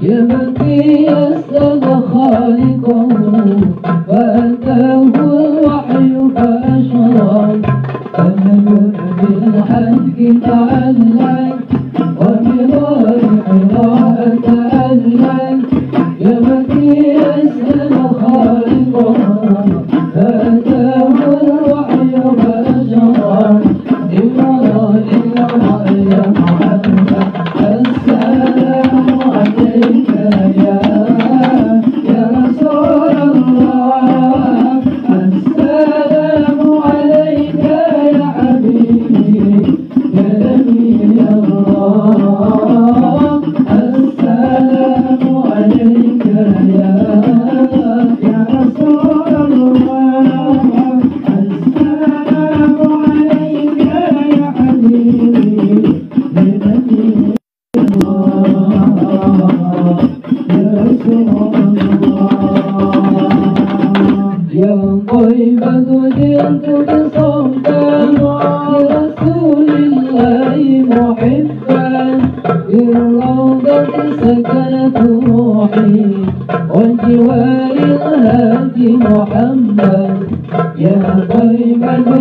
يا مكي أسأل خالقه وأتاه الوحي فأشرى فنبر بالحق تعلق وبغير قراءة تعلق يا مكي أسأل خالقه فأتاه الوحي فأشرى إمرأ إمرأ يا محمد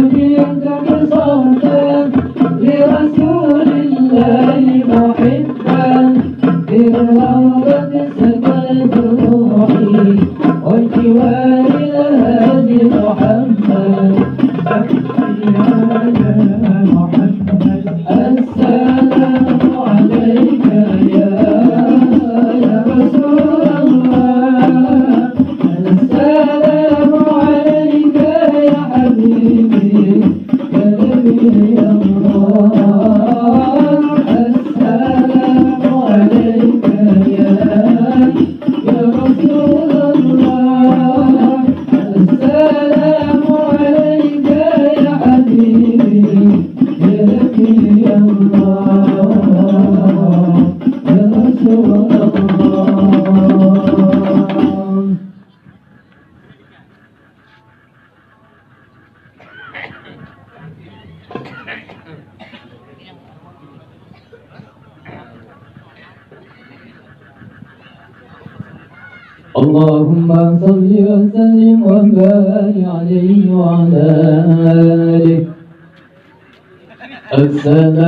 السلام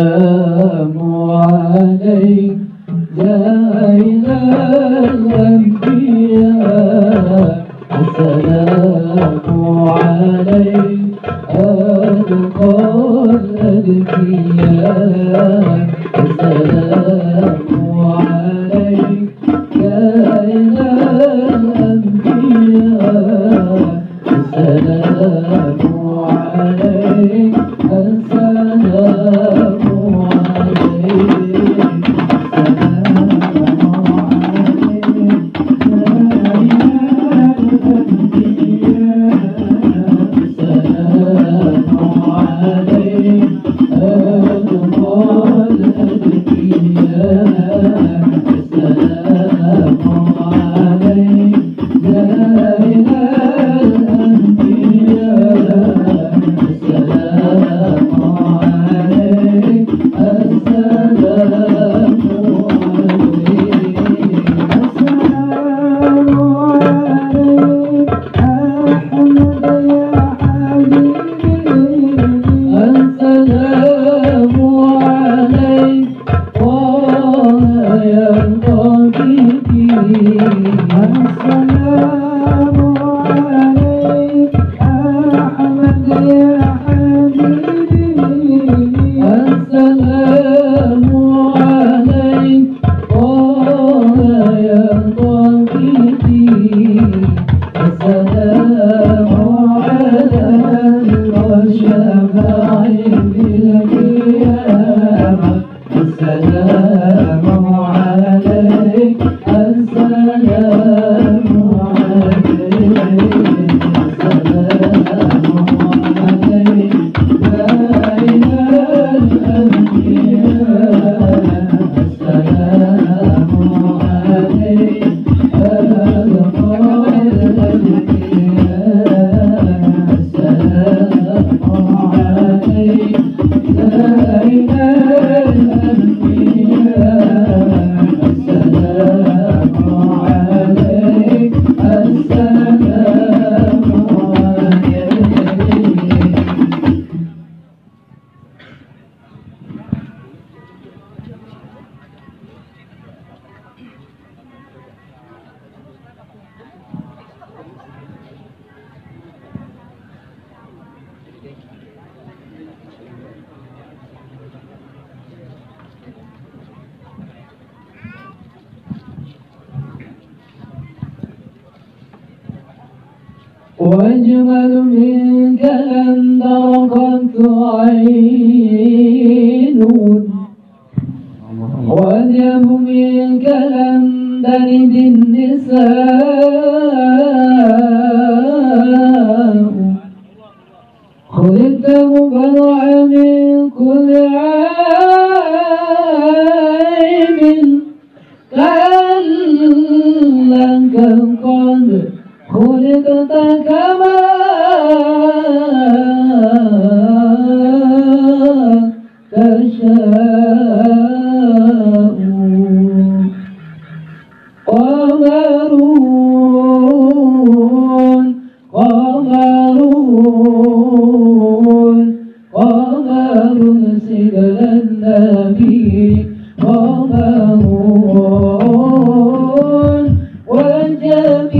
عليك السلام واجمل منك أن ترقت عين وأذيب منك أن تلد النساء خلقت مبرعا من كل عيب كأنك قد خلقت كما تشاء قمرون قمرون قمر سجل النبي قمرون وجميل سجل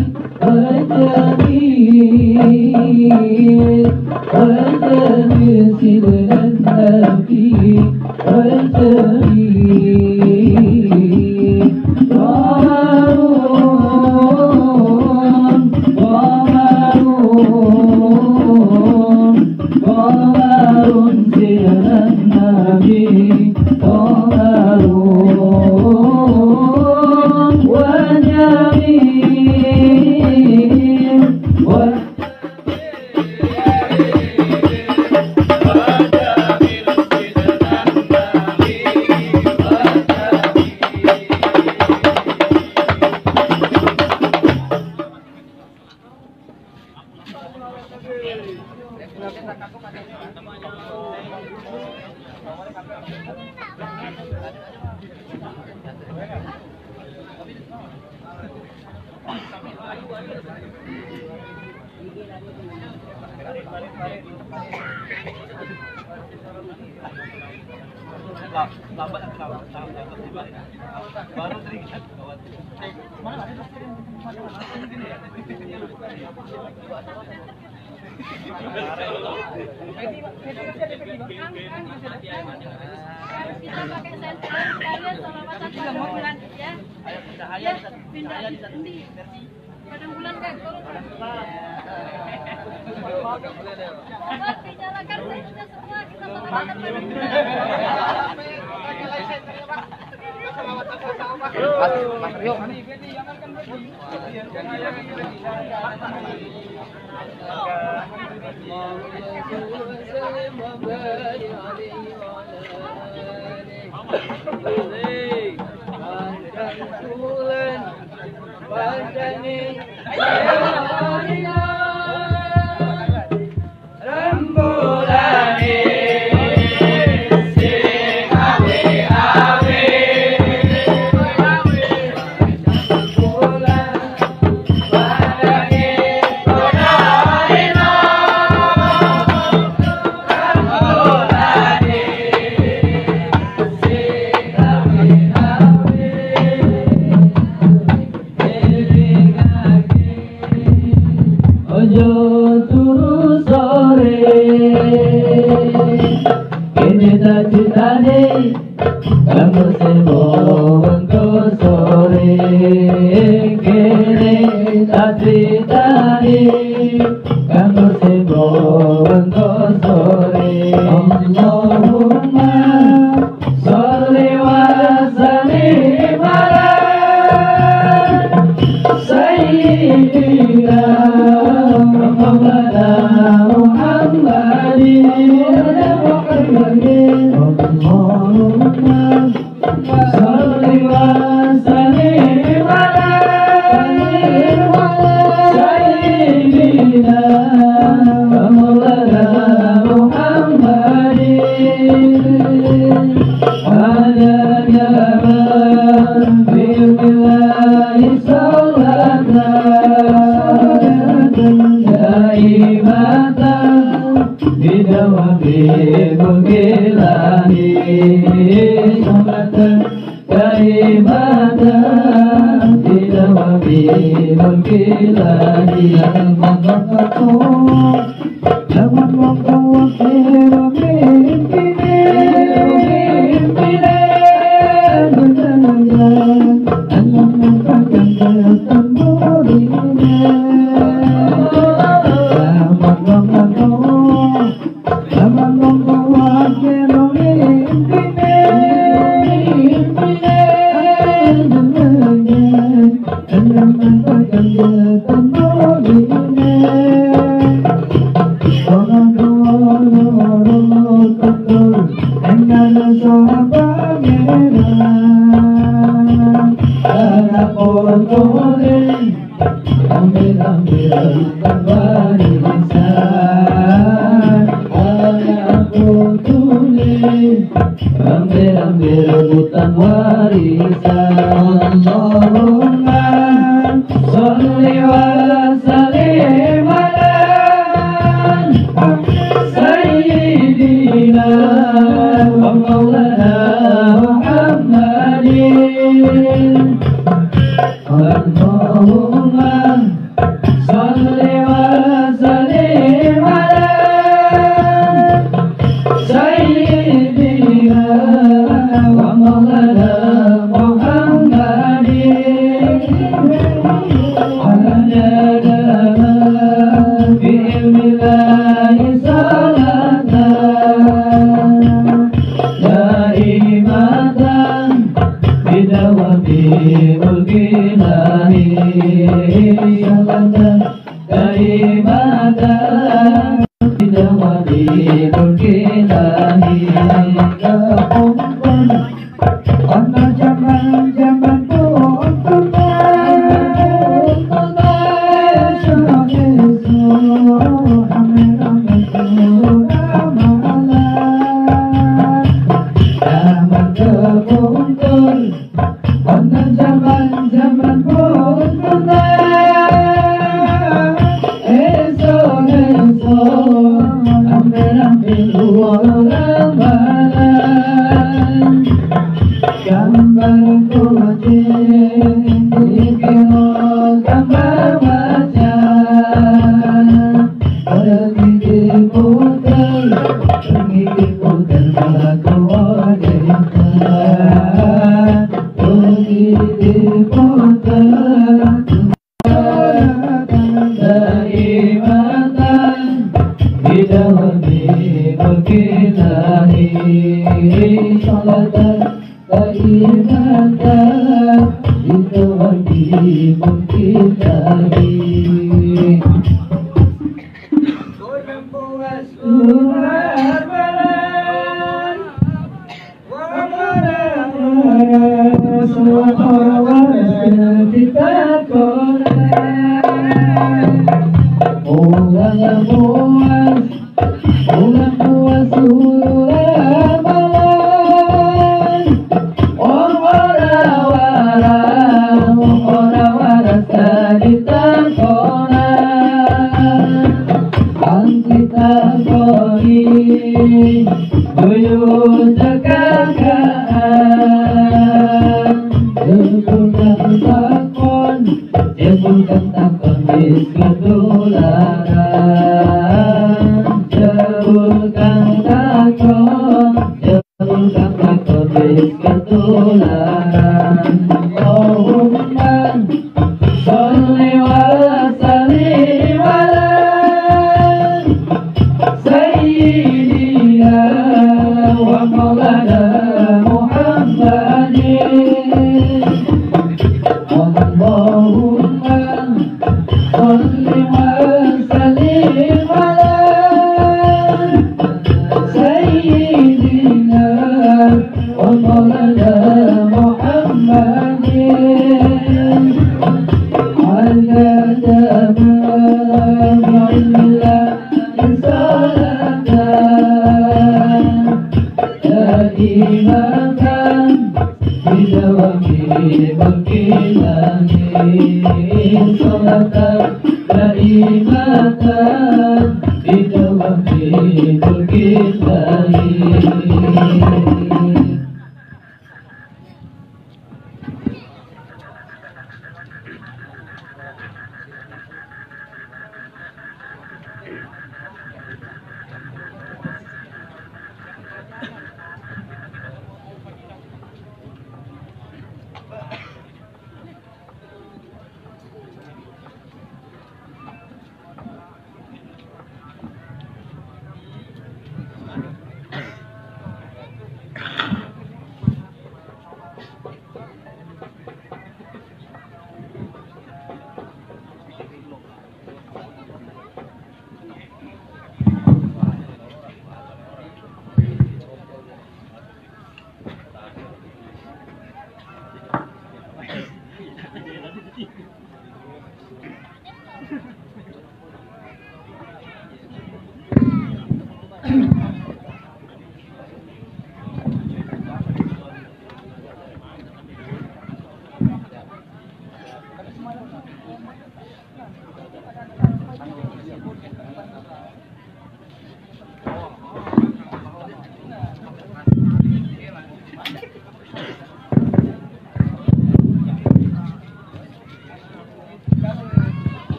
النبي وجميل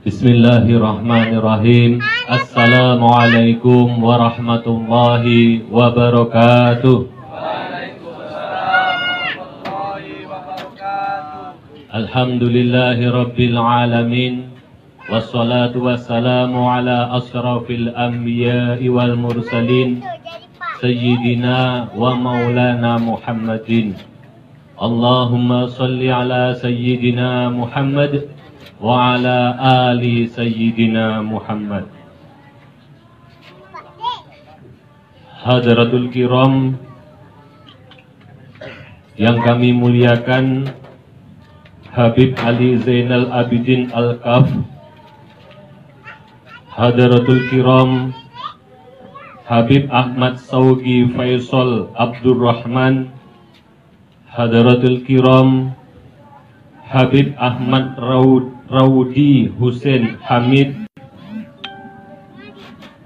Bismillahirrahmanirrahim. Assalamualaikum warahmatullahi wabarakatuh. Waalaikumsalam warahmatullahi wabarakatuh. Alhamdulillahirabbil alamin. Wassalatu wassalamu ala asyrafil anbiya'i wal mursalin sayyidina wa maulana Muhammadin. Allahumma shalli ala sayyidina Muhammad wa ala ali sayyidina Muhammad. Hadratul kiram yang kami muliakan, Habib Ali Zainal Abidin Al-Kaf. Hadratul kiram Habib Ahmad Saugi Faisal Abdurrahman. Hadratul kiram Habib Ahmad Raudi Hussein Hamid.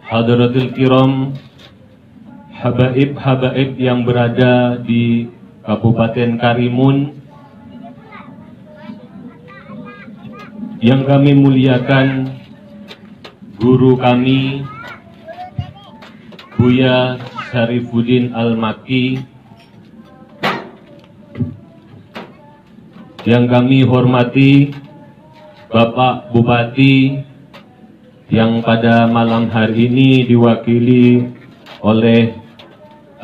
Hadratul kiram habaib-habaib yang berada di Kabupaten Karimun yang kami muliakan, guru kami Buya Syarief El Makky. Yang kami hormati Bapak Bupati yang pada malam hari ini diwakili oleh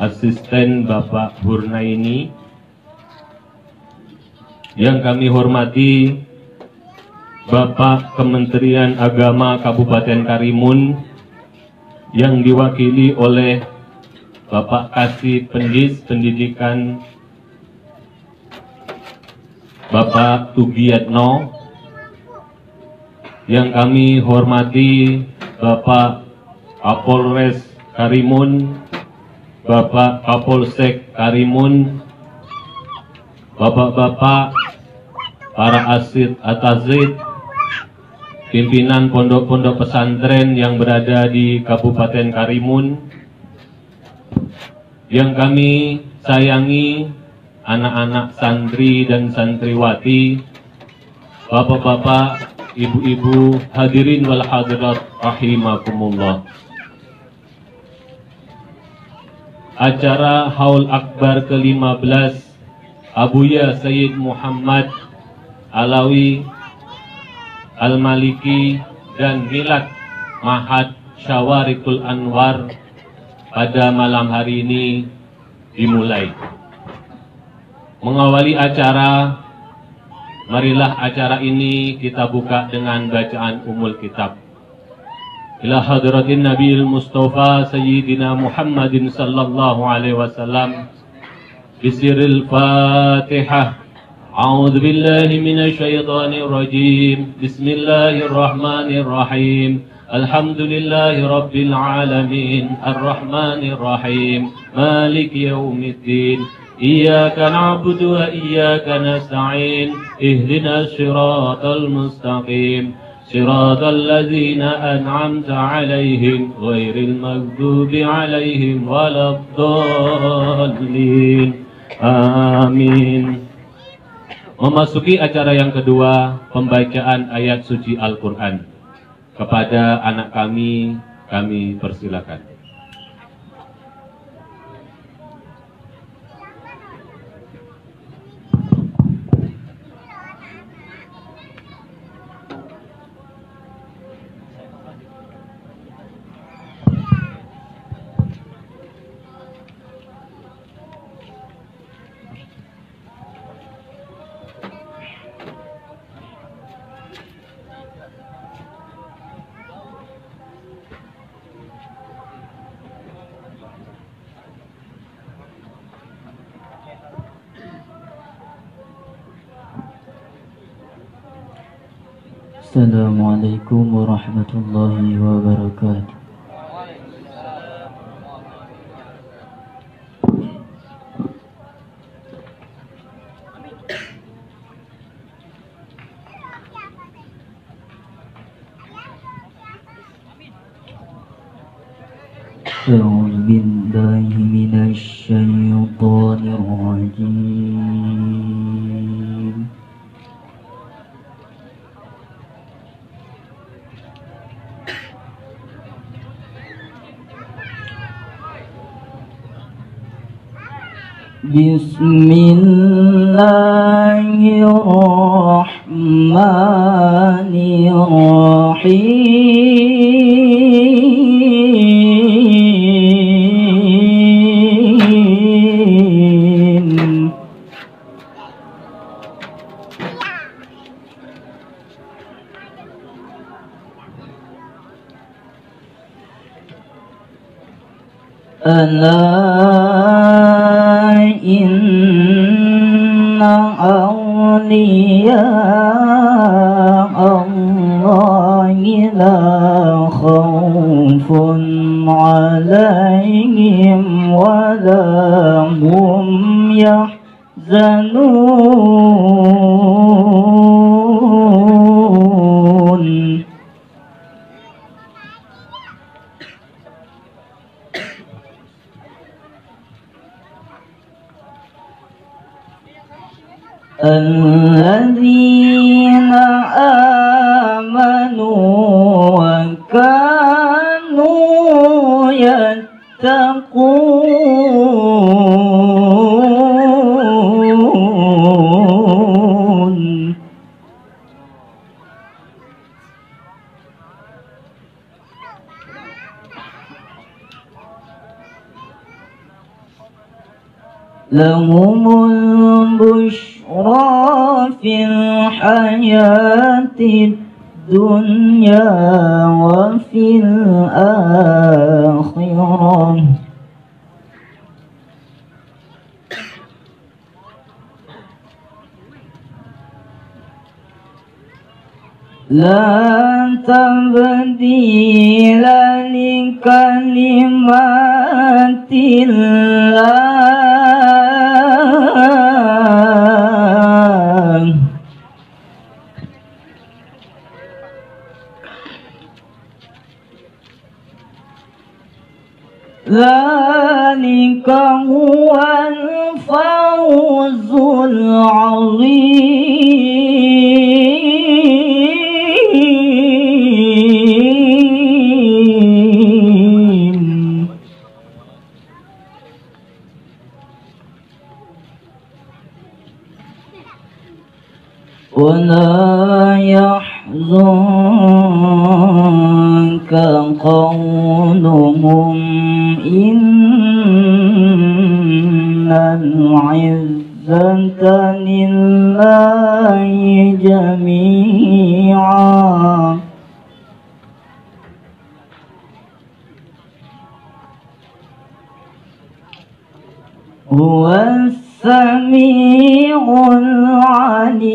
asisten Bapak Hurnaini. Yang kami hormati Bapak Kementerian Agama Kabupaten Karimun yang diwakili oleh Bapak Kasih Pendidikan Bapak Tugiatno. Yang kami hormati Bapak Kapolres Karimun, Bapak Kapolsek Karimun, Bapak-bapak para asid atazid, pimpinan pondok-pondok pesantren yang berada di Kabupaten Karimun. Yang kami sayangi anak-anak santri dan santriwati, bapak-bapak, ibu-ibu, hadirin wal hadirat rahimakumullah. Acara Haul Akbar ke-15 Abuya Sayyid Muhammad Alawi Al-Maliki dan Milad Ma'had Syawariqul Anwar pada malam hari ini dimulai. Mengawali acara, marilah acara ini kita buka dengan bacaan Ummul Kitab. Ila hadratin Nabiil Mustafa Sayyidina Muhammadin sallallahu alaihi wasallam. Bisiril Fatihah. A'udzu billahi minasy syaithanir rajim. Bismillahirrahmanirrahim. Alhamdulillahi rabbil alamin. Arrahmanir rahim. Maliki yaumiddin. إياك نعبد وإياك نستعين اهدنا الصراط المستقيم صراط الذين أنعمت عليهم غير المغضوب عليهم ولا الضالين. Amin. Memasuki acara yang kedua, pembacaan ayat suci Al-Quran. Kepada anak kami, kami persilakan. Assalamualaikum warahmatullahi wabarakatuh. A'udzu billahi minasy syaithanir rajim. بسم الله الرحمن الرحيم. إن أولياء الله لا خوف عليهم ولا هم يحزنون. الذين آمنوا وكانوا يتقون. لهم البشرى في الحياة الدنيا وفي الآخرة لا تبديل لكلمات الله. ذلك هو الفوز العظيم. ولا يحزنك قولهم إن العزة لله جميعا. هو السميع العليم.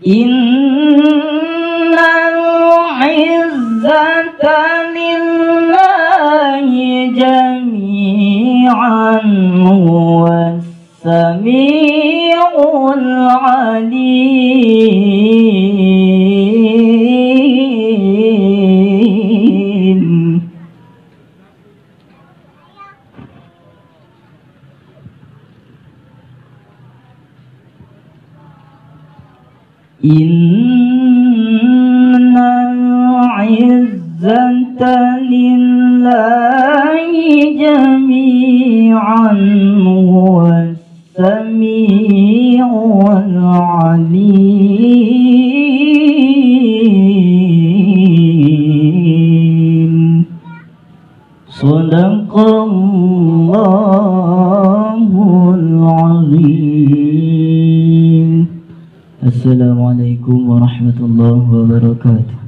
إن العزة lillahi jami'an was-sami'ul alim. Lillahi jami'an was-sami'ul alim. Shadaqallahul azim. Assalamualaikum warahmatullahi wabarakatuh.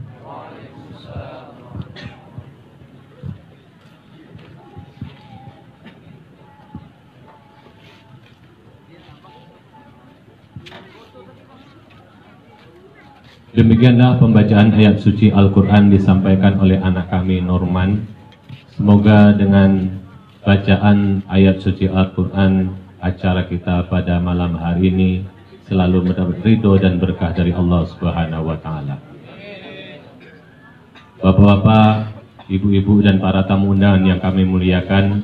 Demikianlah pembacaan ayat suci Al-Quran disampaikan oleh anak kami Norman. Semoga dengan bacaan ayat suci Al-Quran, acara kita pada malam hari ini selalu mendapat ridho dan berkah dari Allah Subhanahu wa Ta'ala. Bapak-bapak, ibu-ibu dan para tamu undangan yang kami muliakan,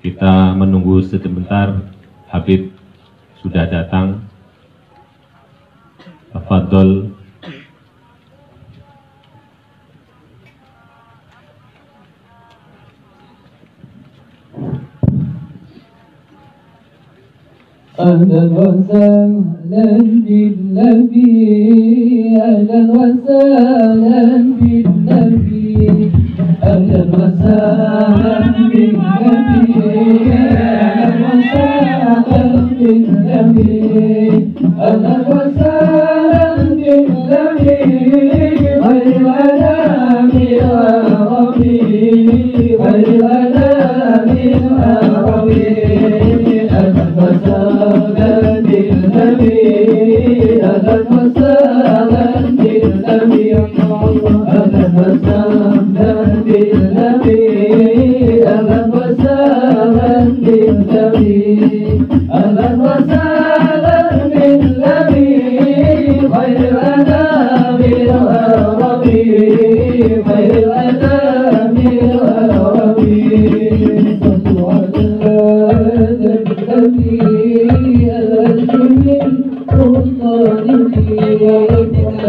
kita menunggu sebentar, Habib sudah datang. Tafadhol. Ahlan wa sahlan bin Nabi, ahlan wa sahlan bin Nabi, ahlan wa sahlan bin Nabi, ahlan wa sahlan bin Nabi, ahlan wa sahlan.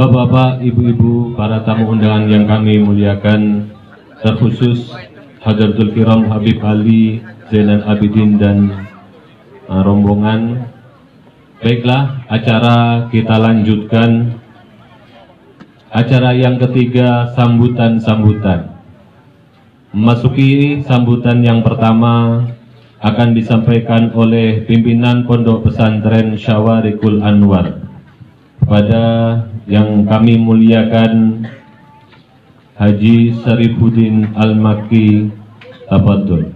Bapak-bapak, ibu-ibu, para tamu undangan yang kami muliakan, terkhusus Hadratul Kiram Habib Ali Zainal Abidin dan rombongan. Baiklah, acara kita lanjutkan. Acara yang ketiga, sambutan-sambutan. Memasuki sambutan yang pertama akan disampaikan oleh pimpinan Pondok Pesantren Syawariqul Anwar pada yang kami muliakan Haji Syarifuddin Al-Makky. Tafadhol.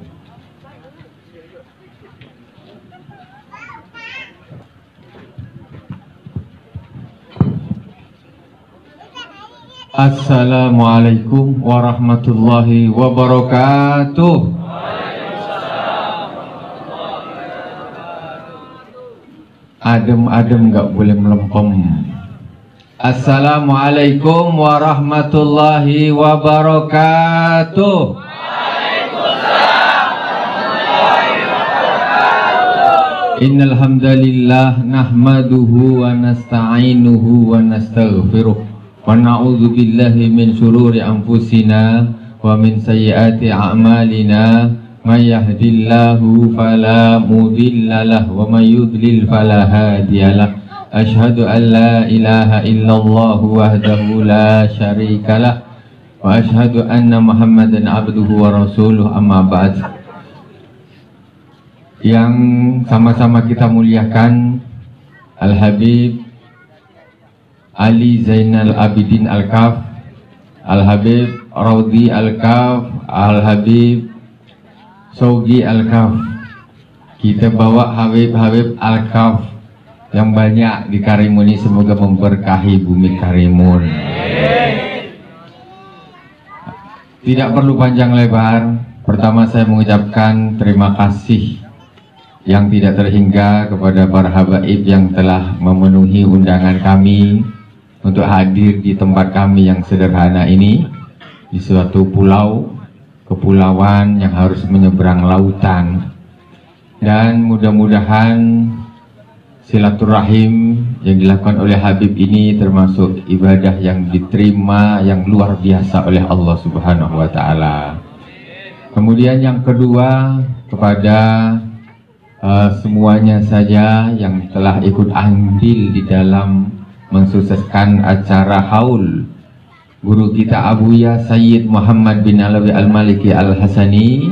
Assalamualaikum warahmatullahi wabarakatuh. Adem-adem gak boleh melempem. Assalamualaikum warahmatullahi wabarakatuh. Innal hamdalillah nahmaduhu wa nasta'inuhu wa nastaghfiruh wa na'udzu billahi min syururi anfusina wa min sayyiati a'malina may yahdihillahu fala mudhillalah wa may yudlil fala hadiyalah asyhadu an la ilaha illallah wahdahu la syarikalah wa asyhadu anna Muhammadan abduhu wa rasuluh amma ba'd. Yang sama-sama kita muliakan Al-Habib Ali Zainal Abidin Al-Kaf, Al-Habib Raudi Al-Kaf, Al-Habib Sogi Al-Kaf. Kita bawa Habib-Habib Al-Kaf yang banyak di Karimun ini, semoga memberkahi bumi Karimun. Tidak perlu panjang lebar. Pertama saya mengucapkan terima kasih yang tidak terhingga kepada para habaib yang telah memenuhi undangan kami untuk hadir di tempat kami yang sederhana ini, di suatu pulau kepulauan yang harus menyeberang lautan. Dan mudah-mudahan silaturahim yang dilakukan oleh habib ini termasuk ibadah yang diterima yang luar biasa oleh Allah Subhanahu wa Ta'ala. Kemudian yang kedua, kepada semuanya saja yang telah ikut andil di dalam mensukseskan acara haul guru kita Abuya Sayyid Muhammad bin Alawi Al-Maliki Al-Hasani.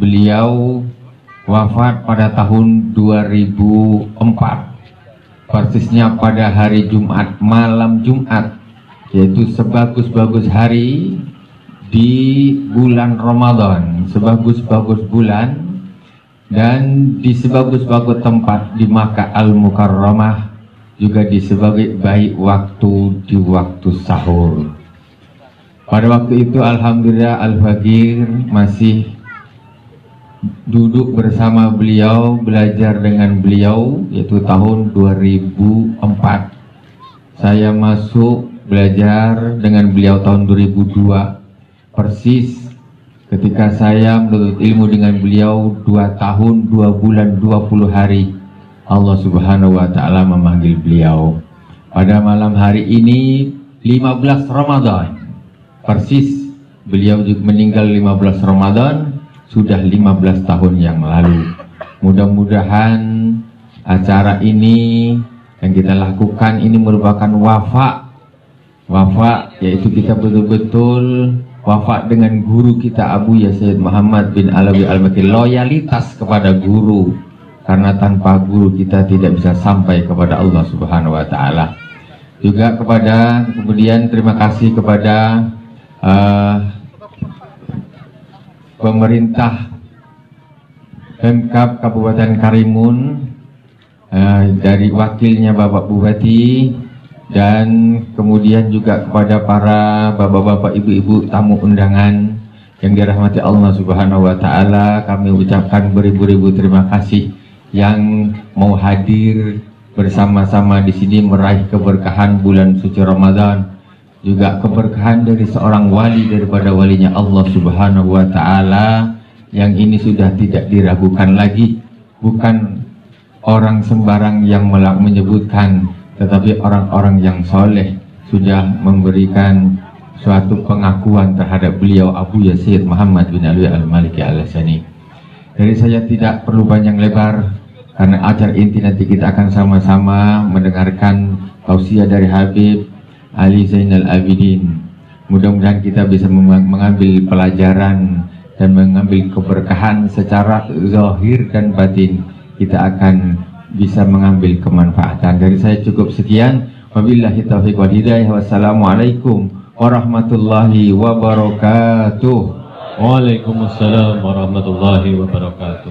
Beliau wafat pada tahun 2004, persisnya pada hari Jumat, malam Jumat, yaitu sebagus-bagus hari di bulan Ramadan, sebagus-bagus bulan dan di sebagus-bagus tempat di Makkah Al-Mukarramah, juga di sebaik-baik waktu, di waktu sahur. Pada waktu itu alhamdulillah Al-Fakir masih duduk bersama beliau, belajar dengan beliau, yaitu tahun 2004. Saya masuk belajar dengan beliau tahun 2002, persis ketika saya menuntut ilmu dengan beliau 2 tahun 2 bulan 20 hari Allah Subhanahu wa Ta'ala memanggil beliau. Pada malam hari ini 15 Ramadan persis, beliau juga meninggal 15 Ramadan, sudah 15 tahun yang lalu. Mudah-mudahan acara ini yang kita lakukan ini merupakan wafak, yaitu kita betul-betul wafat dengan guru kita Abuya Sayyid Muhammad bin Alawi Al-Maliki, loyalitas kepada guru, karena tanpa guru kita tidak bisa sampai kepada Allah Subhanahu wa Ta'ala. Juga kemudian terima kasih kepada pemerintah Pemkab Kabupaten Karimun, dari wakilnya Bapak Bupati, dan kemudian juga kepada para bapak-bapak, ibu-ibu, tamu undangan yang dirahmati Allah Subhanahu wa Ta'ala. Kami ucapkan beribu-ribu terima kasih yang mau hadir bersama-sama di sini meraih keberkahan bulan suci Ramadan, juga keberkahan dari seorang wali daripada walinya Allah Subhanahu wa Ta'ala, yang ini sudah tidak diragukan lagi, bukan orang sembarang yang menyebutkan, tetapi orang-orang yang soleh sudah memberikan suatu pengakuan terhadap beliau Abuya Sayyid Muhammad bin Alawi Al-Maliki Al-Hasani. Dari saya tidak perlu panjang lebar, karena acara inti nanti kita akan sama-sama mendengarkan tausiah dari Habib Ali Zainal Abidin. Mudah-mudahan kita bisa mengambil pelajaran dan mengambil keberkahan secara zahir dan batin. Kita akan bisa mengambil kemanfaatan. Dari saya cukup sekian. Wabillahi taufiq wal hidayah. Wassalamualaikum warahmatullahi wabarakatuh. Waalaikumsalam warahmatullahi wabarakatuh.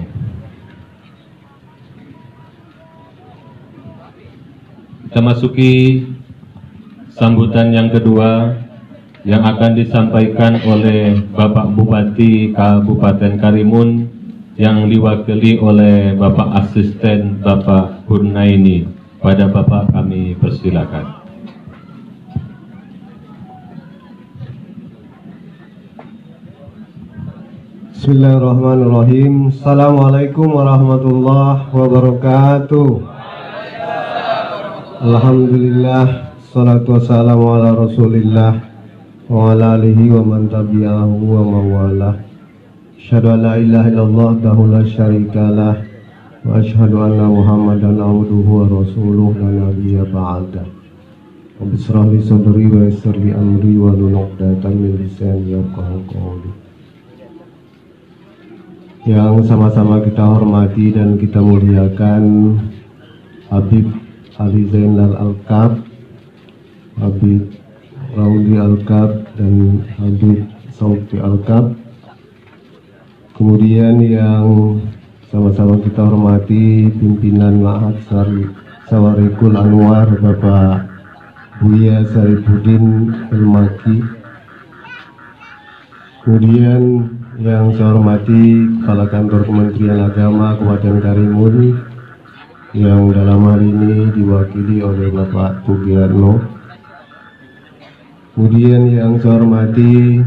Kita masuki sambutan yang kedua yang akan disampaikan oleh Bapak Bupati Kabupaten Karimun yang diwakili oleh Bapak Asisten Bapak Kurnaini. Pada Bapak kami persilakan. Bismillahirrahmanirrahim. Assalamualaikum warahmatullahi wabarakatuh. Alhamdulillah, salatu wassalamu ala rasulillah wa ala alihi wa man tabi'ahu wa mawalah. Asyhadu an la ilaha illallah wahdahu la syarikalah wa asyhadu anna muhammadan abduhu wa rasuluh la nabiyya ba'da. Rabbi shrah li sadri wa yassir li amri wa hlul 'uqdatam min lisani yafqahu qawli. Yang sama-sama kita hormati dan kita muliakan Habib Ali Zainal Al-Kaf, Habib Raudi Al-Kaf, dan Habib Sauti Al-Kaf. Kemudian yang sama-sama kita hormati pimpinan Ma'had Syawariqul Anwar, Bapak Buya Syarief El Makky. Kemudian yang saya hormati Kepala Kantor Kementerian Agama Kabupaten Karimun yang dalam hal ini diwakili oleh Bapak Tugirno. Kemudian yang saya hormati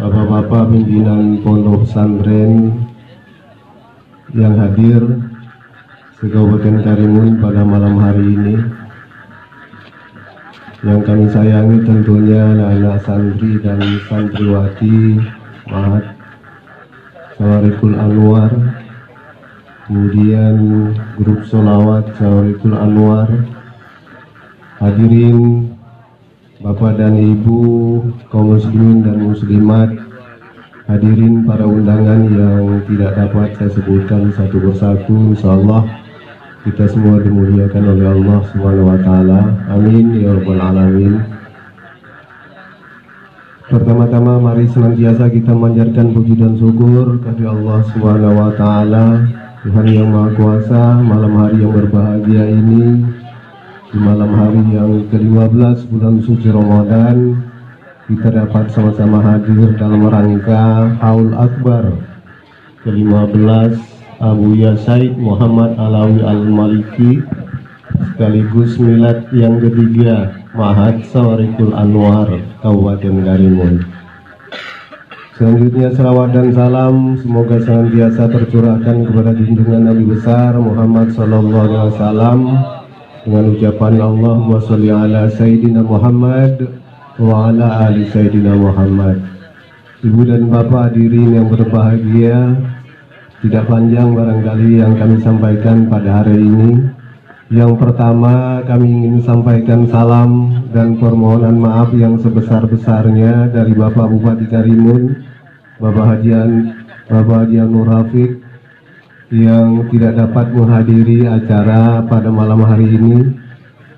Bapak-Bapak pimpinan pondok pesantren yang hadir se-Kabupaten Karimun pada malam hari ini. Yang kami sayangi tentunya anak-anak santri dan santriwati Ma'had Syawariqul Anwar, kemudian grup sholawat Syawariqul Anwar, hadirin Bapak dan Ibu kaum muslimin dan muslimat, hadirin para undangan yang tidak dapat saya sebutkan satu persatu. Insyaallah kita semua dimuliakan oleh Allah SWT. Amin ya rabbal alamin. Pertama-tama mari senantiasa kita manjatkan puji dan syukur kepada Allah SWT, Tuhan yang Maha Kuasa. Malam hari yang berbahagia ini, di malam hari yang ke-15 bulan suci Ramadan, kita dapat sama-sama hadir dalam rangka Haul Akbar ke-15 Abuya Sayyid Muhammad Alawi Al-Maliki, sekaligus milad yang ketiga Ma'had Syawariqul Anwar Kabupaten Karimun. Selanjutnya salawat dan salam semoga senantiasa tercurahkan kepada junjungan Nabi besar Muhammad sallallahu alaihi wasallam dengan ucapan Allahumma sholli ala sayyidina Muhammad wa ala ali sayyidina Muhammad. Ibu dan bapak hadirin yang berbahagia, tidak panjang barangkali yang kami sampaikan pada hari ini. Yang pertama, kami ingin sampaikan salam dan permohonan maaf yang sebesar-besarnya dari Bapak Bupati Karimun, Bapak Haji Nur Rafiq, yang tidak dapat menghadiri acara pada malam hari ini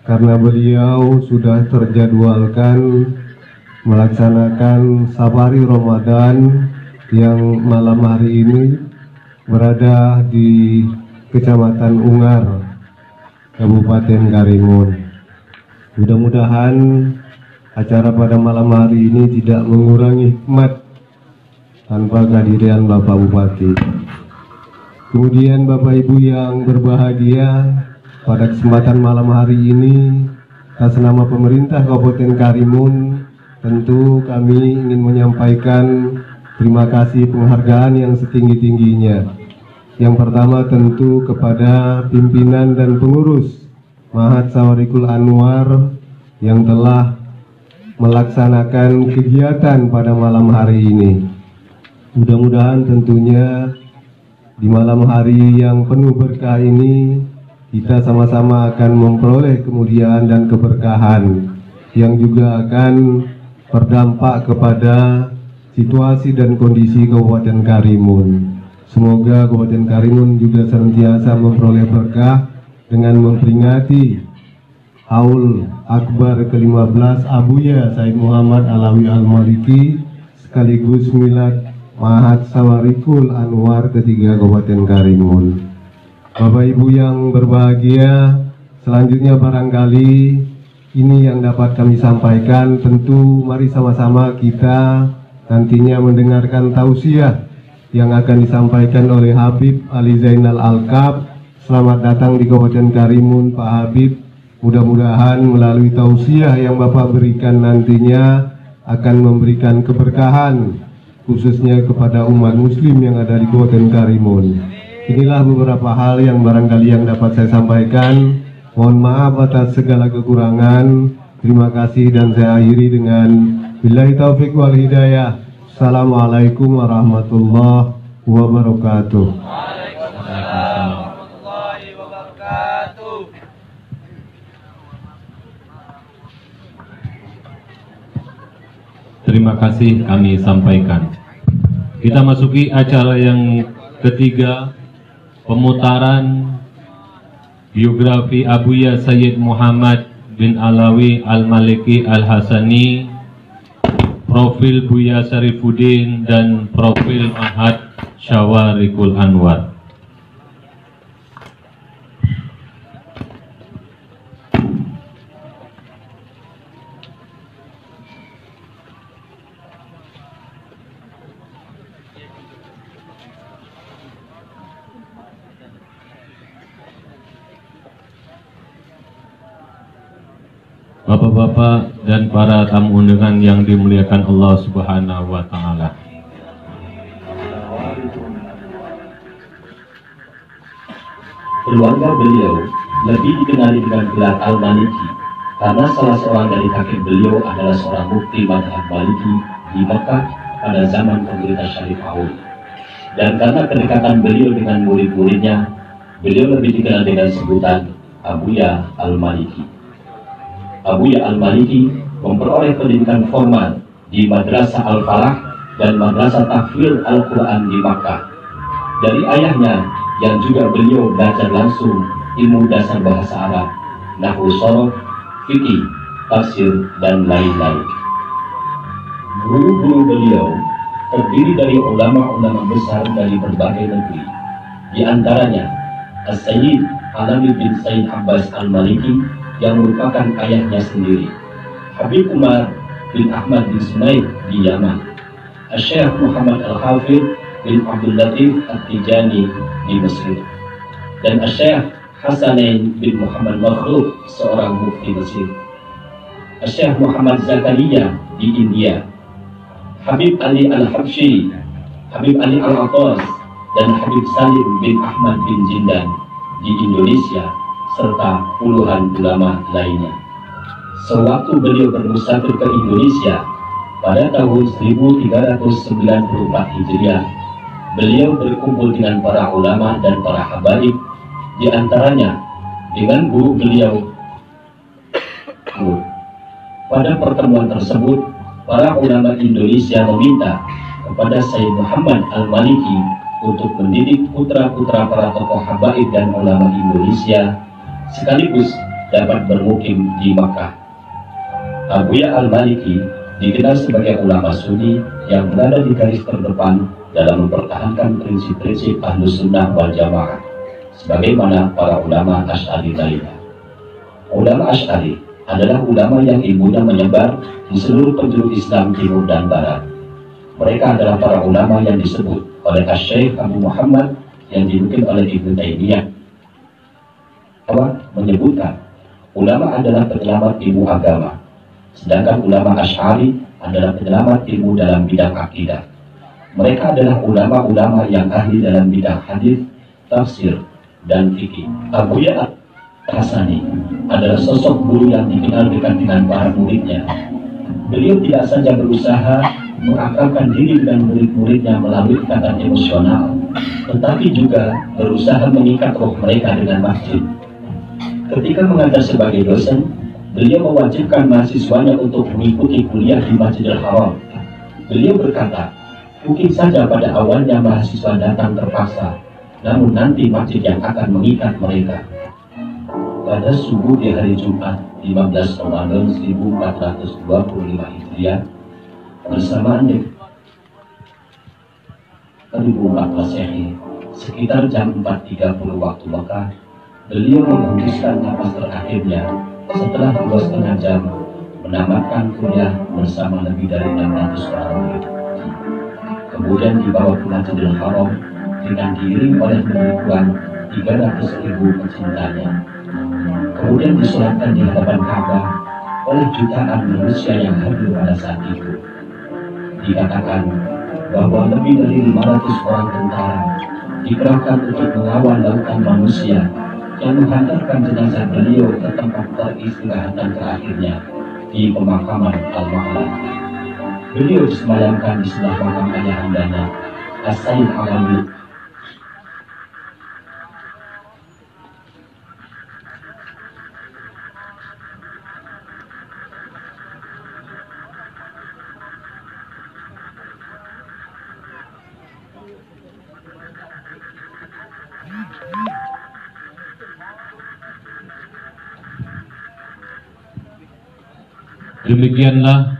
karena beliau sudah terjadwalkan melaksanakan safari Ramadan yang malam hari ini berada di Kecamatan Ungar, Kabupaten Karimun. Mudah-mudahan acara pada malam hari ini tidak mengurangi hikmat tanpa kehadiran Bapak Bupati. Kemudian Bapak Ibu yang berbahagia, pada kesempatan malam hari ini atas nama pemerintah Kabupaten Karimun, tentu kami ingin menyampaikan terima kasih penghargaan yang setinggi-tingginya. Yang pertama tentu kepada pimpinan dan pengurus Ma'had Syawariqul Anwar yang telah melaksanakan kegiatan pada malam hari ini. Mudah-mudahan tentunya di malam hari yang penuh berkah ini kita sama-sama akan memperoleh kemuliaan dan keberkahan yang juga akan berdampak kepada situasi dan kondisi Kabupaten Karimun. Semoga Kabupaten Karimun juga senantiasa memperoleh berkah dengan memperingati Haul Akbar ke-15 Abuya Sayyid Muhammad Alawi Al-Maliki, sekaligus milad Ma'had Syawariqul Anwar ketiga Kabupaten Karimun. Bapak Ibu yang berbahagia, selanjutnya barangkali ini yang dapat kami sampaikan. Tentu mari sama-sama kita nantinya mendengarkan tausiah yang akan disampaikan oleh Habib Ali Zainal Al-Kaf. Selamat datang di Kabupaten Karimun, Pak Habib. Mudah-mudahan melalui tausiah yang Bapak berikan nantinya akan memberikan keberkahan khususnya kepada umat muslim yang ada di Kabupaten Karimun. Inilah beberapa hal yang barangkali yang dapat saya sampaikan. Mohon maaf atas segala kekurangan. Terima kasih dan saya akhiri dengan billahi taufiq wal hidayah. Assalamualaikum warahmatullahi wabarakatuh. Waalaikumsalam warahmatullahi wabarakatuh. Terima kasih kami sampaikan. Kita masuki acara yang ketiga, pemutaran biografi Abuya Sayyid Muhammad bin Alawi Al-Maliki Al-Hasani, profil Buya Syarifuddin dan profil Ma'had Syawariqul Anwar. Bapak-bapak dan para tamu undangan yang dimuliakan Allah Subhanahu wa Ta'ala, keluarga beliau lebih dikenali dengan gelar Al-Maliki karena salah seorang dari kakek beliau adalah seorang mufti Madhab Maliki di Makkah pada zaman pemerintah Syarif Awal. Dan karena kedekatan beliau dengan murid-muridnya, beliau lebih dikenal dengan sebutan Abuya Al-Maliki. Abuya Al-Maliki memperoleh pendidikan formal di Madrasah Al-Falah dan Madrasah Tafsir Al-Quran di Makkah dari ayahnya, yang juga beliau belajar langsung ilmu dasar bahasa Arab, nahwu, sorof, fikih, tafsir, dan lain-lain. Guru-guru beliau terdiri dari ulama-ulama besar dari berbagai negeri, di antaranya As-Sayyid Alami bin Sayyid Abbas Al-Maliki yang merupakan ayahnya sendiri, Habib Umar bin Ahmad bin Sunaid di Yaman, Syekh Muhammad Al-Hafid bin Abdul Latif At-Tijani di Mesir, dan Syekh Hasanain bin Muhammad Makhluf, seorang mufti Mesir, Syekh Muhammad Zakaria di India, Habib Ali Al-Habsyi, Habib Ali Al-Attas, dan Habib Salim bin Ahmad bin Jindan di Indonesia, serta puluhan ulama lainnya. Sewaktu beliau bermusafir ke Indonesia pada tahun 1394 Hijriah, beliau berkumpul dengan para ulama dan para habaib, di antaranya dengan guru beliau. Pada pertemuan tersebut, para ulama Indonesia meminta kepada Sayyid Muhammad Al-Maliki untuk mendidik putra-putra para tokoh habaib dan ulama Indonesia, sekaligus dapat bermukim di Makkah. Abuya Al-Maliki dikenal sebagai ulama Sunni yang berada di garis terdepan dalam mempertahankan prinsip-prinsip Ahlus Sunnah wal Jamaah, sebagaimana para ulama Asy'ari lainnya. Ulama Asy'ari adalah ulama yang ilmunya menyebar di seluruh penjuru Islam timur dan barat. Mereka adalah para ulama yang disebut oleh Asy-Syaikh Abu Muhammad yang dinukil oleh Ibnu Taimiyah menyebutkan ulama adalah penyelamat ilmu agama, sedangkan ulama Asy'ari adalah penyelamat ilmu dalam bidang akidah. Mereka adalah ulama-ulama yang ahli dalam bidang hadis, tafsir, dan fikih. Abuya Al-Hasani adalah sosok guru yang dikenal dekat dengan para muridnya. Beliau tidak saja berusaha mengakrabkan diri dengan murid-muridnya melalui ikatan emosional, tetapi juga berusaha mengikat roh mereka dengan masjid. Ketika mengajar sebagai dosen, beliau mewajibkan mahasiswanya untuk mengikuti kuliah di Masjid Al-Hawam. Beliau berkata, mungkin saja pada awalnya mahasiswa datang terpaksa, namun nanti masjid yang akan mengikat mereka. Pada subuh di hari Jumat 15 Ramadan 1425 Hijriah, bersamaan dengan 1400 Masehi, sekitar jam 4.30 waktu Makkah, beliau menghembuskan nafas terakhirnya setelah 2,5 jam menamatkan kuliah bersama lebih dari 600 orang murid. Kemudian dibawa ke Masjid Al-Haram dengan diiring oleh ribuan 300.000 pecintanya. Kemudian disolatkan di hadapan Ka'bah oleh jutaan manusia yang hadir pada saat itu. Dikatakan bahwa lebih dari 500 orang tentara dikerahkan untuk mengawal lautan manusia yang menghantarkan jenazah beliau ke tempat peristirahatan terakhirnya di pemakaman Al-Mahlah. Beliau disemayamkan di sebelah makam ayahandanya As-Sayyid Alawi . Demikianlah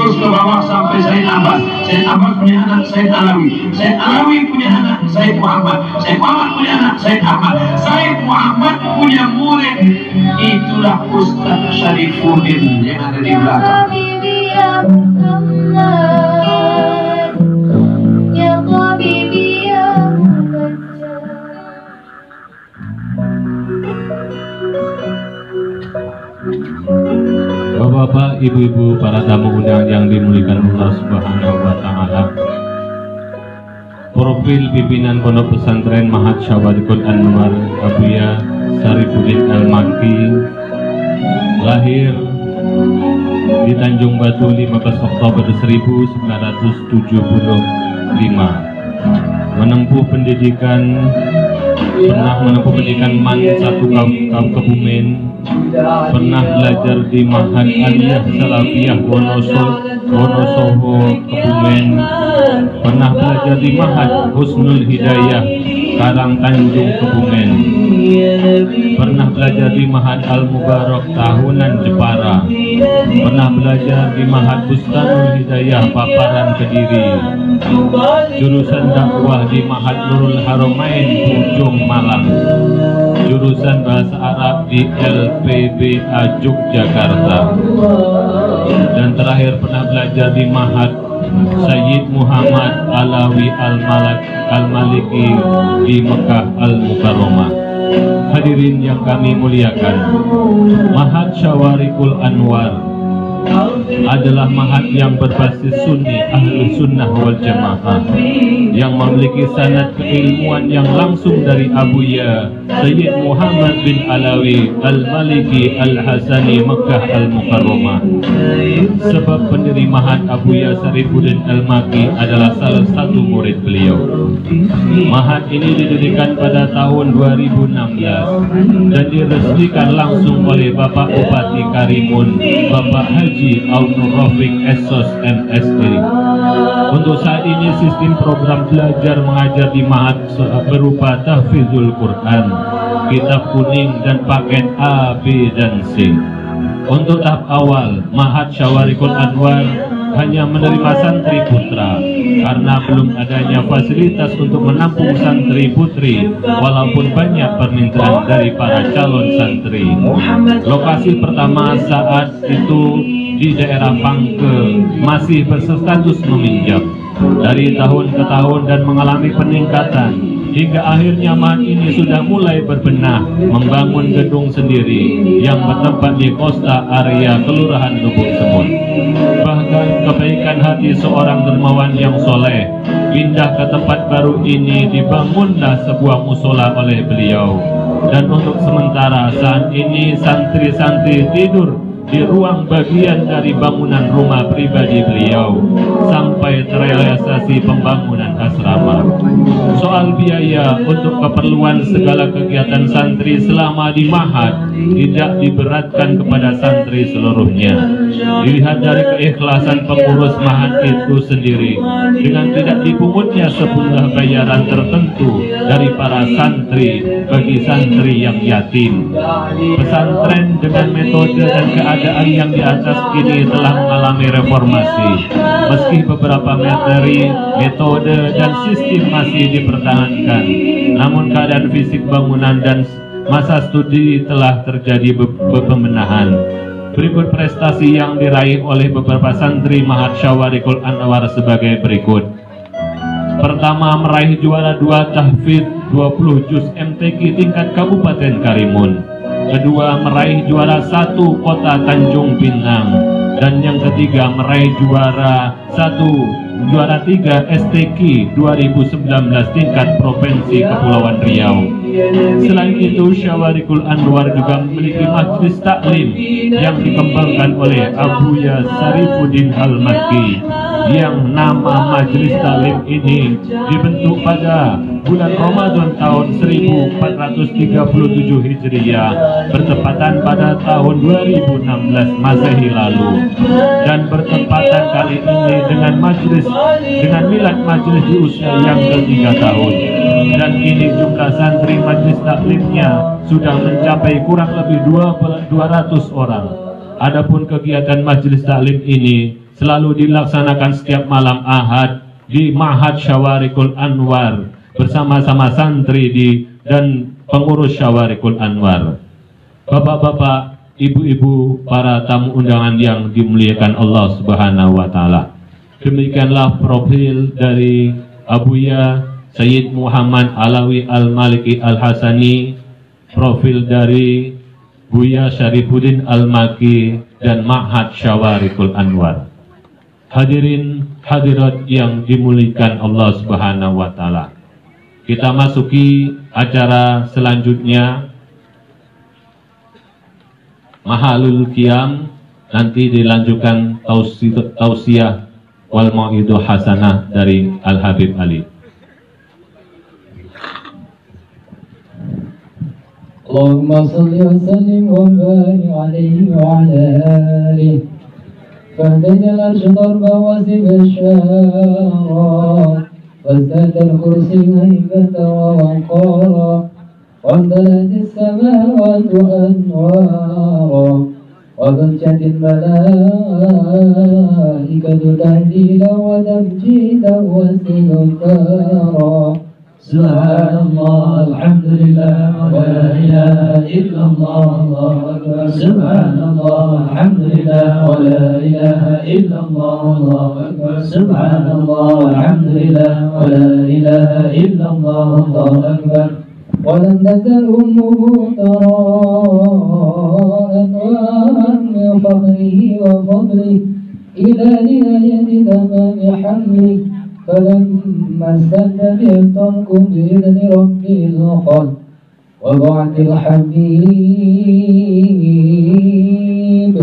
terus ke bawah sampai Sayyid Abbas. Sayyid Abbas punya anak Sayyid Alawi, Sayyid Alawi punya anak Sayyid Muhammad, Sayyid Muhammad punya anak Sayyid Ahmad, Sayyid Muhammad punya murid. Itulah Ustaz Syarifuddin yang ada di belakang. Bapak, ibu-ibu, para tamu undangan yang dimuliakan Allah Subhanahu wa Ta'ala. Profil pimpinan Pondok Pesantren Ma'had Syawariqul Anwar Abuya Sayyid Muhammad El Makky lahir di Tanjung Batu 15 Oktober 1975. Pernah menempuh pendidikan Kabupaten Kebumen, pernah belajar di Mahad Aliyah Salafiyah Wonosobo Kebumen, pernah belajar di Mahat Husnul Hidayah Karang Tanjung Kebumen, pernah belajar di Mahat Al Mubarak Tahunan Jepara, pernah belajar di Mahat Bustanul Hidayah Paparan Kediri, jurusan dakwah di Mahat Nurul Haromain Ujung Malang, jurusan bahasa Arab di LPBA Yogyakarta, dan terakhir pernah belajar di Mahat Sayyid Muhammad Alawi Al-Maliki di Makkah Al-Mukarramah. Hadirin yang kami muliakan, Ma'had Syawariqul Anwar adalah ma'had yang berbasis sunni ahlu sunnah wal jamaah, yang memiliki sanad keilmuan yang langsung dari Abuya Sayyid Muhammad bin Alawi Al-Maliki Al-Hasani Makkah Al-Mukarramah. Sebab pendiri ma'had Abuya Syarifuddin Al-Makky adalah salah satu murid beliau. Ma'had ini didirikan pada tahun 2016 dan diresmikan langsung oleh Bapak Bupati Karimun, Bapak Haji Autorofik Esos MSD. Untuk saat ini sistem program belajar mengajar di Ma'had berupa tahfizul Quran, kitab kuning, dan paket A, B, dan C. Untuk tahap awal, Ma'had Syawariqul Anwar hanya menerima santri putra karena belum adanya fasilitas untuk menampung santri putri, walaupun banyak permintaan dari para calon santri. Lokasi pertama saat itu di daerah Pangke masih berstatus meminjam. dari tahun ke tahun dan mengalami peningkatan hingga akhirnya Mahat ini sudah mulai berbenah, membangun gedung sendiri yang bertempat di Kosta Area Kelurahan Lubuk Semut. Bahkan kebaikan hati seorang dermawan yang soleh, pindah ke tempat baru ini dibangunlah sebuah musola oleh beliau. Dan untuk sementara saat ini santri-santri tidur di ruang bagian dari bangunan rumah pribadi beliau sampai terrealisasi pembangunan asrama. Soal biaya untuk keperluan segala kegiatan santri selama di Mahat tidak diberatkan kepada santri seluruhnya. Dilihat dari keikhlasan pengurus Mahat itu sendiri, dengan tidak dipungutnya sejumlah bayaran tertentu dari para santri bagi santri yang yatim. Pesantren dengan metode dan keadaan yang di atas kini telah mengalami reformasi, meski beberapa materi, metode, dan sistem masih dipertahankan, namun keadaan fisik bangunan dan masa studi telah terjadi pembenahan. Berikut prestasi yang diraih oleh beberapa santri Ma'had Syawariqul Anwar sebagai berikut. Pertama, meraih juara 2 tahfidz 20 juz MTQ tingkat Kabupaten Karimun. Kedua, meraih juara 1 kota Tanjung Pinang. Dan yang ketiga, meraih juara 3 STQ 2019 tingkat Provinsi Kepulauan Riau. Selain itu, Syawariqul Anwar juga memiliki majlis taklim yang dikembangkan oleh Abuya Sayyid Muhammad Alawi Al-Maliki, yang nama majlis taklim ini dibentuk pada bulan Ramadan tahun 1437 Hijriah, bertepatan pada tahun 2016 Masehi lalu, dan bertepatan kali ini dengan milad majlis di usia yang ke-3 tahun. Dan kini jumlah santri majlis taklimnya sudah mencapai kurang lebih 200 orang. Adapun kegiatan majlis taklim ini selalu dilaksanakan setiap malam Ahad di Ma'had Syawariqul Anwar bersama-sama santri dan pengurus Syawariqul Anwar. Bapak-bapak, ibu-ibu, para tamu undangan yang dimuliakan Allah Subhanahu wa taala. Demikianlah profil dari Abuya Sayyid Muhammad Alawi Al-Maliki Al-Hasani, profil dari Buya Syarief Al-Makky dan Ma'had Syawariqul Anwar. Hadirin hadirat yang dimuliakan Allah Subhanahu wa taala. Kita masuki acara selanjutnya, Mahalul Qiyam, nanti dilanjutkan tausiah wal mau'idhah hasanah dari Al-Habib Ali. Allahumma salli wa sallim wa barik alaihi wa ala alihi. Fahdina al-shadar bawazib al-shara, وازداد الكرسي هيبة ووقارا، وامتلأت السماوات أنوارا، وبجت الملائكة تهليلا وتمجيدا واستغفارا. سبحان الله، الحمد لله، ولا إله إلا الله، الله أكبر. سبحان الله، الحمد لله، ولا إله إلا الله، الله أكبر. سبحان الله، الحمد لله، ولا إله إلا الله، الله أكبر. ولم تزل أمه ترى أنواعا من فضله وفضله إلى نهاية تمام حمله. فلما استنى بالطرق بإذن ربه الخلق وبعد الحبيب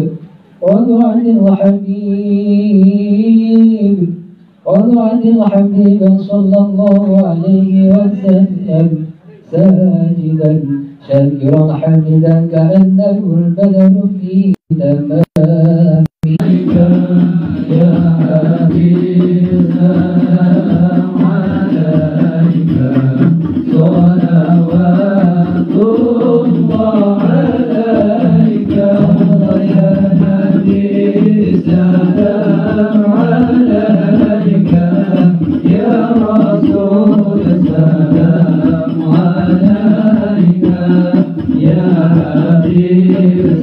صلى الله عليه وسلم ساجدا شاكرا حمدا كأنه البدن في تمامه. يا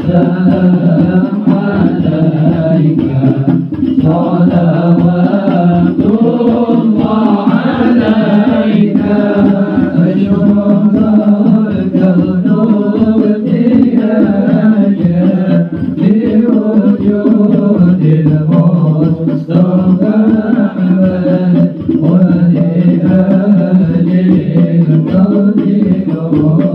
Salam alayka, salawatullah. Allahu Akbar.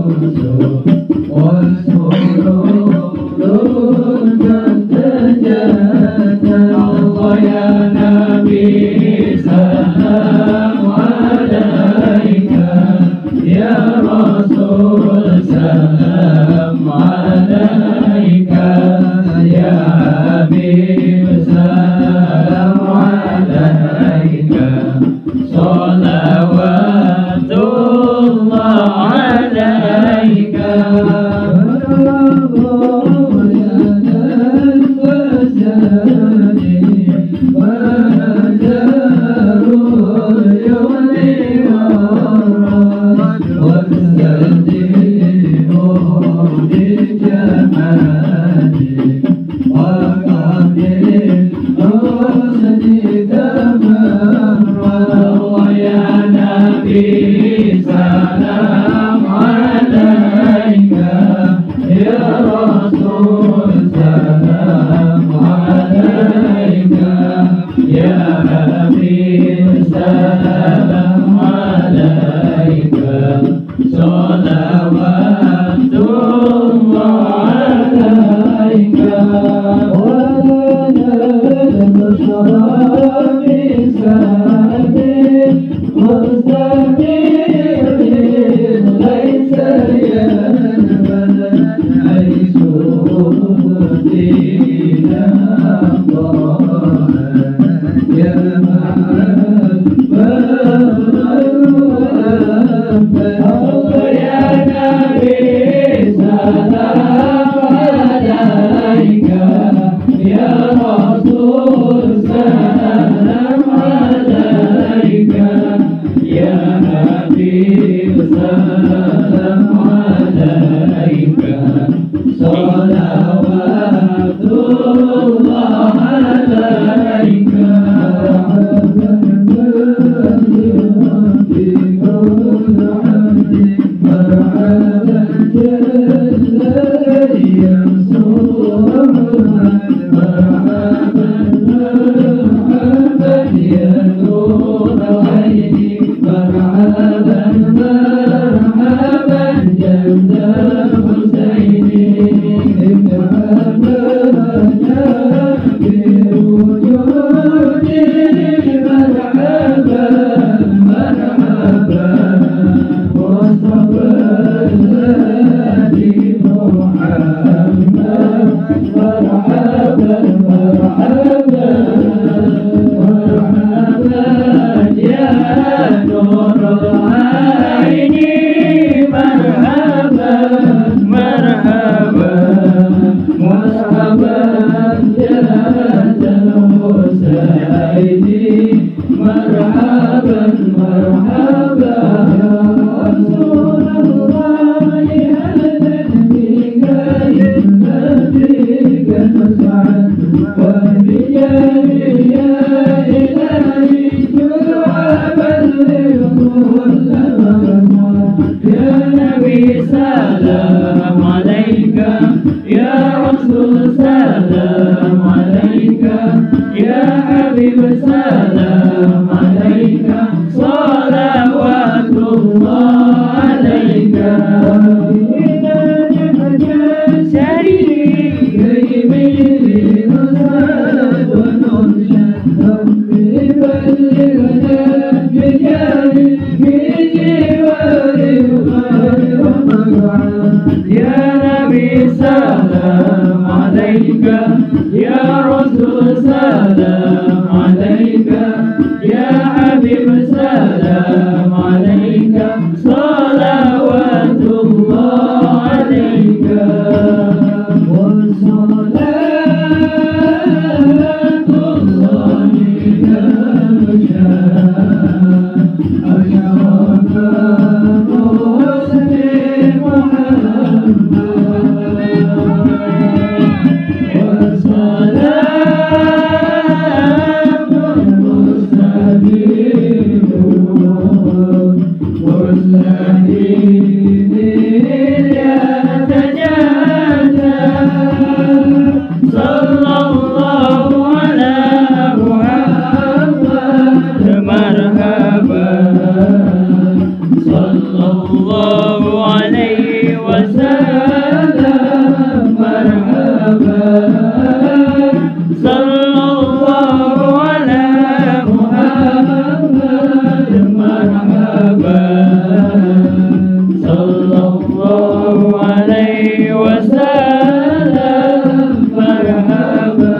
عليه وسلم مرحبا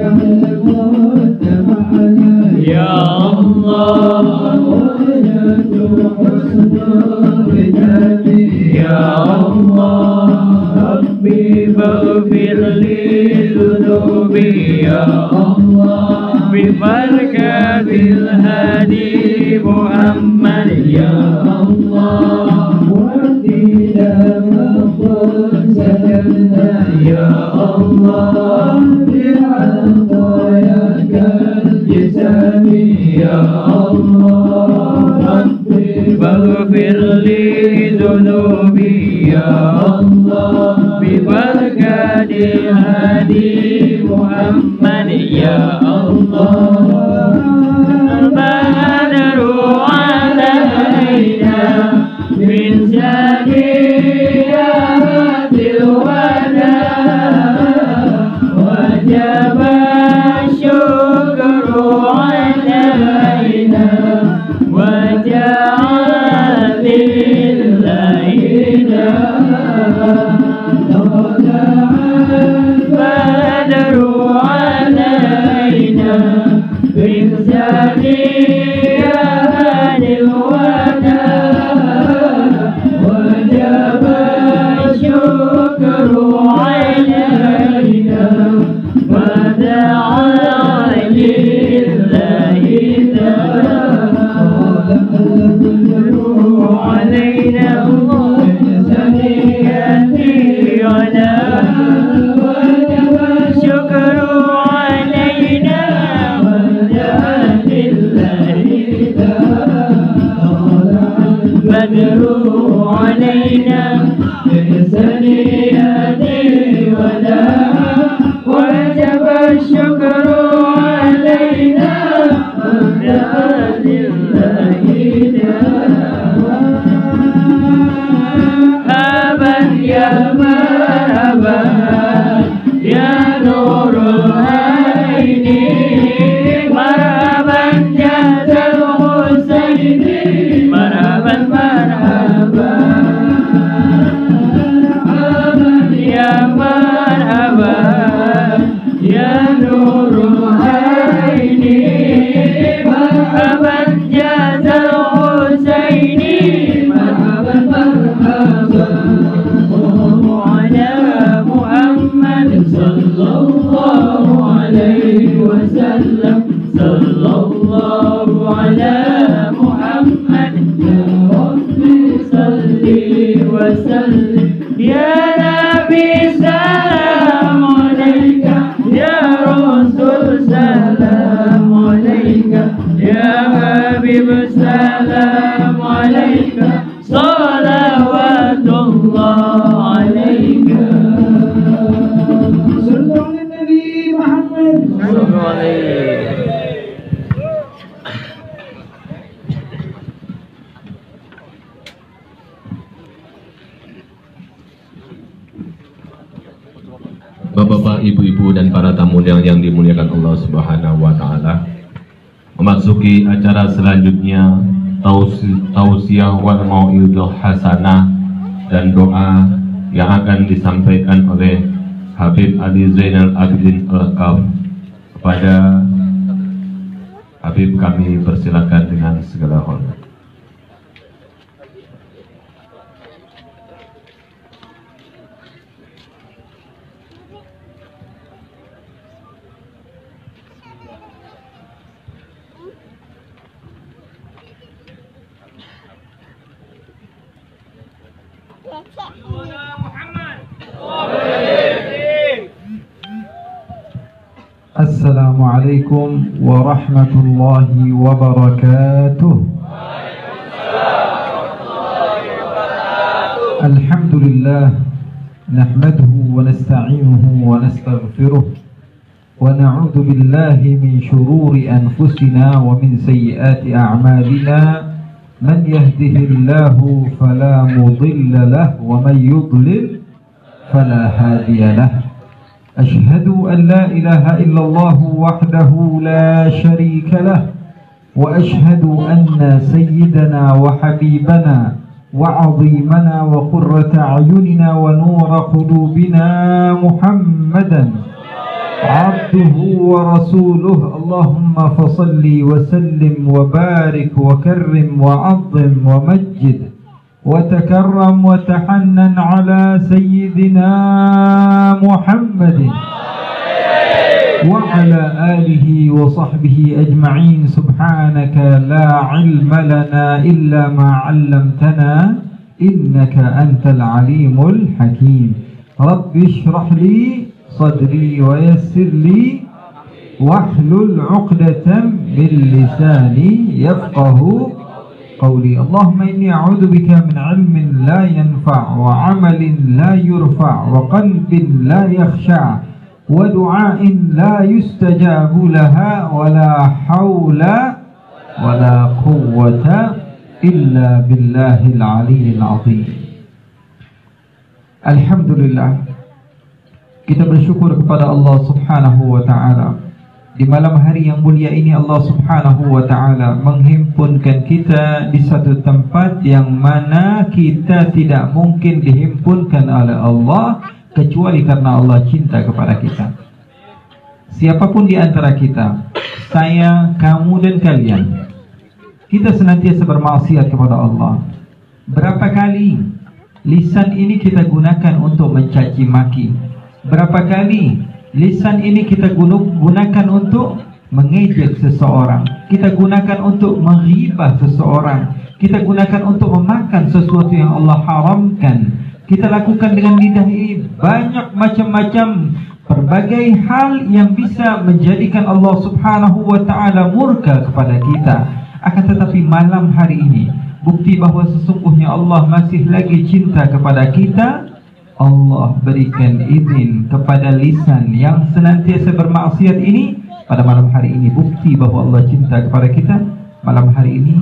يا الله يا الله ربي فاغفر لي ذنوبي يا الله ببركة الهادي محمد يا الله واهدنا وقد سلمنا يا الله بعطاياك الجسام يا الله فاغفر لي ذنوبي يا الله ببركة الهادي محمد يا الله البدر علينا من زكيات الوداع وجب الشكر علينا وجعل لله selanjutnya tausiah wal mau'izah hasanah dan doa yang akan disampaikan oleh Habib Ali Zainal Abidin Al-Kaf. Kepada Habib kami persilakan dengan segala hormat. Assalamualaikum warahmatullahi wabarakatuh. Alhamdulillah nahmaduhu wa nasta'inuhu wa nastaghfiruh wa na'udzu billahi min shururi anfusina wa min sayyiati a'malina man yahdihillahu fala mudilla lahu wa man yudlil fala hadiya lahu. أشهد أن لا إله إلا الله وحده لا شريك له وأشهد أن سيدنا وحبيبنا وعظيمنا وقرة أعيننا ونور قلوبنا محمدا عبده ورسوله اللهم فصل وسلم وبارك وكرم وعظم ومجد وتكرم وتحنن على سيدنا محمد وعلى آله وصحبه أجمعين. سبحانك لا علم لنا إلا ما علمتنا إنك أنت العليم الحكيم. رب اشرح لي صدري ويسر لي واحلل عقدة من لساني يفقه قولي. اللهم إني أعوذ بك من علم لا ينفع وعمل لا يرفع وقلب لا يخشع ودعاء لا يستجاب لها ولا حول ولا قوة إلا بالله العلي العظيم. Alhamdulillah, kita bersyukur kepada Allah Subhanahu wa Ta'ala. Di malam hari yang mulia ini Allah Subhanahu wa Ta'ala menghimpunkan kita di satu tempat yang mana kita tidak mungkin dihimpunkan oleh Allah kecuali karena Allah cinta kepada kita. Siapapun di antara kita, saya, kamu, dan kalian, kita senantiasa bermaksiat kepada Allah. Berapa kali lisan ini kita gunakan untuk mencaci maki? Berapa kali lisan ini kita gunakan untuk mengejek seseorang? Kita gunakan untuk menghibah seseorang? Kita gunakan untuk memakan sesuatu yang Allah haramkan? Kita lakukan dengan lidah ini banyak macam-macam berbagai hal yang bisa menjadikan Allah Subhanahu wa Ta'ala murka kepada kita. Akan tetapi malam hari ini bukti bahwa sesungguhnya Allah masih lagi cinta kepada kita. Allah berikan izin kepada lisan yang senantiasa bermaksiat ini pada malam hari ini, bukti bahwa Allah cinta kepada kita. Malam hari ini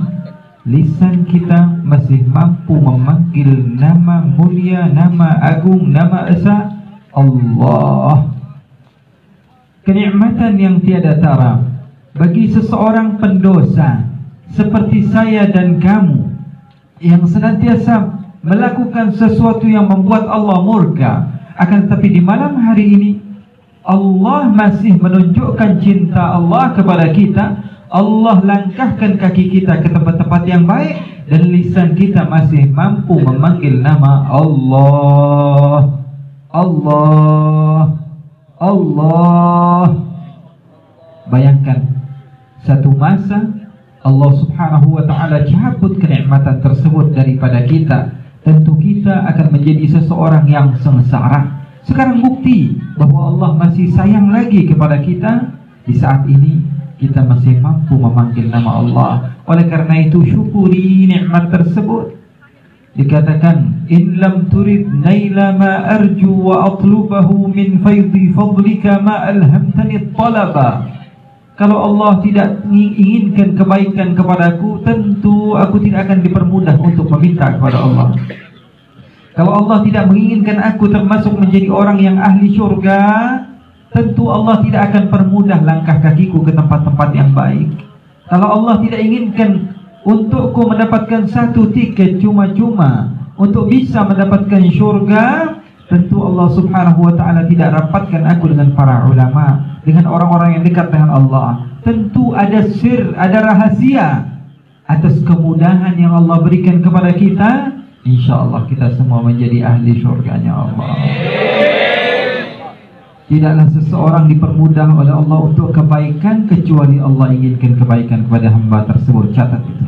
lisan kita masih mampu memanggil nama mulia, nama agung, nama esa Allah. Kenikmatan yang tiada tara bagi seseorang pendosa seperti saya dan kamu yang senantiasa melakukan sesuatu yang membuat Allah murka. Akan tetapi di malam hari ini Allah masih menunjukkan cinta Allah kepada kita. Allah langkahkan kaki kita ke tempat-tempat yang baik dan lisan kita masih mampu memanggil nama Allah. Allah, Allah. Bayangkan satu masa Allah Subhanahu wa Ta'ala cabut kenikmatan tersebut daripada kita. Tentu kita akan menjadi seseorang yang sengsara. Sekarang bukti bahwa Allah masih sayang lagi kepada kita. Di saat ini kita masih mampu memanggil nama Allah. Oleh karena itu syukuri nikmat tersebut. Dikatakan in lam turid naila ma arju wa atlubahu min faidhi fadlika ma alhamtani talaba. Kalau Allah tidak inginkan kebaikan kepadaku, tentu aku tidak akan dipermudah untuk meminta kepada Allah. Kalau Allah tidak menginginkan aku termasuk menjadi orang yang ahli syurga, tentu Allah tidak akan permudah langkah kakiku ke tempat-tempat yang baik. Kalau Allah tidak inginkan untukku mendapatkan satu tiket cuma-cuma untuk bisa mendapatkan syurga, tentu Allah Subhanahu wa Ta'ala tidak rapatkan aku dengan para ulama, dengan orang-orang yang dekat dengan Allah. Tentu ada sir, ada rahasia atas kemudahan yang Allah berikan kepada kita. Insya Allah kita semua menjadi ahli syurganya Allah. Tidaklah seseorang dipermudah oleh Allah untuk kebaikan kecuali Allah inginkan kebaikan kepada hamba tersebut. Catat itu.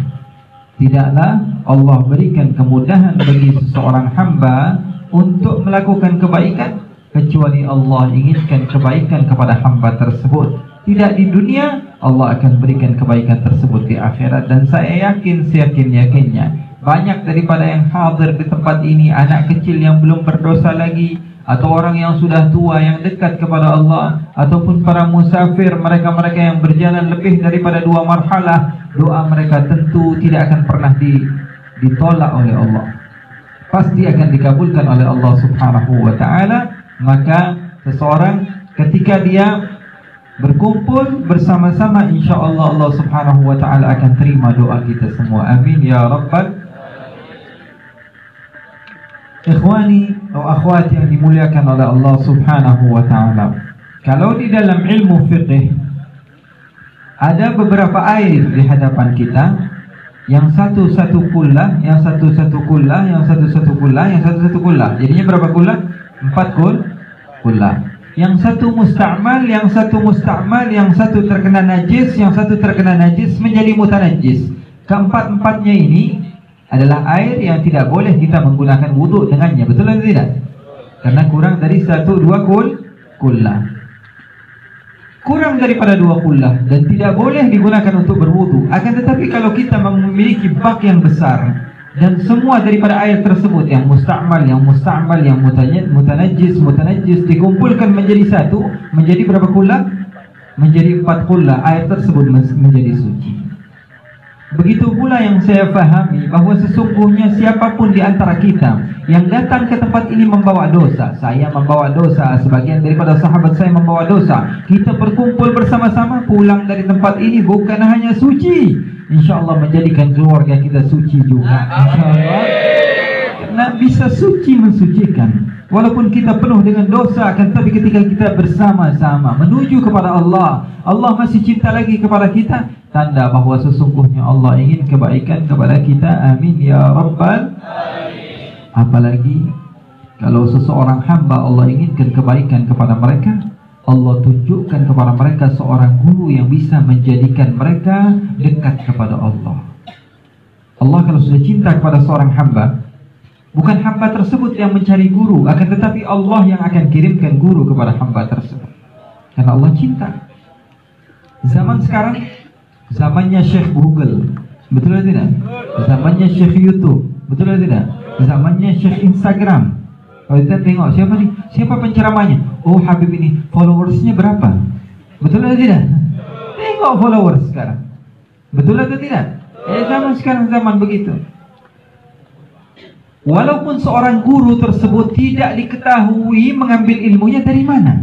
Tidaklah Allah berikan kemudahan bagi seseorang hamba untuk melakukan kebaikan kecuali Allah inginkan kebaikan kepada hamba tersebut. Tidak di dunia, Allah akan berikan kebaikan tersebut di akhirat. Dan saya yakin, seyakin-yakinnya, banyak daripada yang hadir di tempat ini anak kecil yang belum berdosa lagi, atau orang yang sudah tua yang dekat kepada Allah, ataupun para musafir, mereka-mereka yang berjalan lebih daripada 2 marhalah, doa mereka tentu tidak akan pernah ditolak oleh Allah. Pasti akan dikabulkan oleh Allah Subhanahu wa Ta'ala. Maka seseorang ketika dia berkumpul bersama-sama, insya Allah Allah Subhanahu wa Ta'ala akan terima doa kita semua. Amin ya Rabbal. Ikhwani atau akhwat yang dimuliakan oleh Allah Subhanahu wa ta'ala, kalau di dalam ilmu fiqih ada beberapa air di hadapan kita, yang satu-satu kullah, yang satu-satu kullah, yang satu-satu kullah, yang satu-satu kullah. Jadinya berapa kullah? 4 kullah. Yang satu musta'mal, yang satu musta'mal, yang satu terkena najis, yang satu terkena najis menjadi mutanajis. Keempat-empatnya ini adalah air yang tidak boleh kita menggunakan wudhu dengannya, betul atau tidak? Karena kurang dari 1-2 kullah. Kurang daripada 2 kullah dan tidak boleh digunakan untuk berwudhu. Akan tetapi kalau kita memiliki bak yang besar dan semua daripada air tersebut, yang musta'mal, yang musta'mal, yang mutanajis, mutanajis dikumpulkan menjadi satu, menjadi berapa kullah? Menjadi 4 kullah. Air tersebut menjadi suci. Begitu pula yang saya fahami bahwa sesungguhnya siapapun di antara kita yang datang ke tempat ini membawa dosa. Saya membawa dosa, sebagian daripada sahabat saya membawa dosa. Kita berkumpul bersama-sama, pulang dari tempat ini bukan hanya suci, insya Allah menjadikan keluarga kita suci juga, insya Allah. Karena bisa suci mensucikan. Walaupun kita penuh dengan dosa, akan tapi ketika kita bersama-sama menuju kepada Allah, Allah masih cinta lagi kepada kita. Tanda bahawa sesungguhnya Allah ingin kebaikan kepada kita. Amin ya Rabbal Alamin. Apalagi kalau seseorang hamba Allah inginkan kebaikan kepada mereka, Allah tunjukkan kepada mereka seorang guru yang bisa menjadikan mereka dekat kepada Allah. Allah kalau sudah cinta kepada seorang hamba, bukan hamba tersebut yang mencari guru, akan tetapi Allah yang akan kirimkan guru kepada hamba tersebut. Karena Allah cinta. Zaman sekarang, zamannya Syekh Google, betul atau tidak? Zamannya Syekh YouTube, betul atau tidak? Zamannya Syekh Instagram. Kalau kita tengok siapa nih? Siapa penceramahnya? Oh Habib ini, followersnya berapa? Betul atau tidak? Tengok followers sekarang, betul atau tidak? Zaman sekarang zaman begitu. Walaupun seorang guru tersebut tidak diketahui mengambil ilmunya dari mana.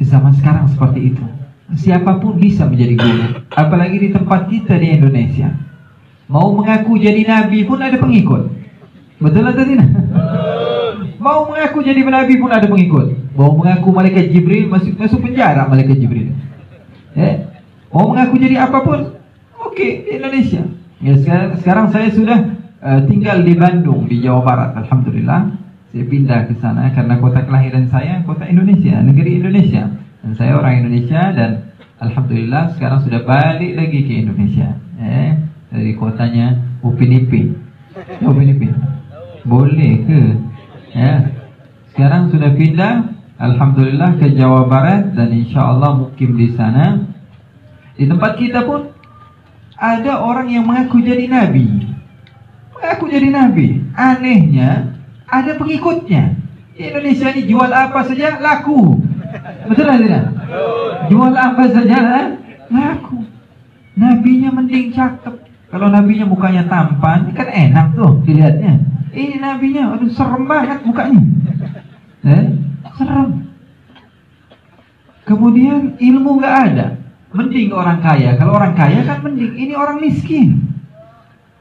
Zaman sekarang seperti itu. Siapapun bisa menjadi guru. Apalagi di tempat kita di Indonesia. Mau mengaku jadi nabi pun ada pengikut. Betul atau tidak? Mau mengaku jadi nabi pun ada pengikut. Mau mengaku malaikat Jibril, masuk penjara malaikat Jibril. Mau mengaku jadi apapun, okey di Indonesia. Ya, sekarang saya sudah tinggal di Bandung, di Jawa Barat. Alhamdulillah, saya pindah ke sana karena kota kelahiran saya, kota Indonesia, negeri Indonesia. Dan saya orang Indonesia dan Alhamdulillah sekarang sudah balik lagi ke Indonesia. Dari kotanya Upin Ipin. Upin Ipin, boleh ke? Sekarang sudah pindah, Alhamdulillah, ke Jawa Barat dan insya Allah mukim di sana. Di tempat kita pun ada orang yang mengaku jadi nabi. Aku jadi nabi. Anehnya ada pengikutnya. Indonesia ini jual apa saja laku. Betul tidak? Jual apa saja laku. Nabinya mending cakep. Kalau nabinya mukanya tampan kan enak tuh dilihatnya. Ini nabinya aduh serem banget mukanya. Serem. Kemudian ilmu nggak ada. Mending orang kaya. Kalau orang kaya kan mending. Ini orang miskin.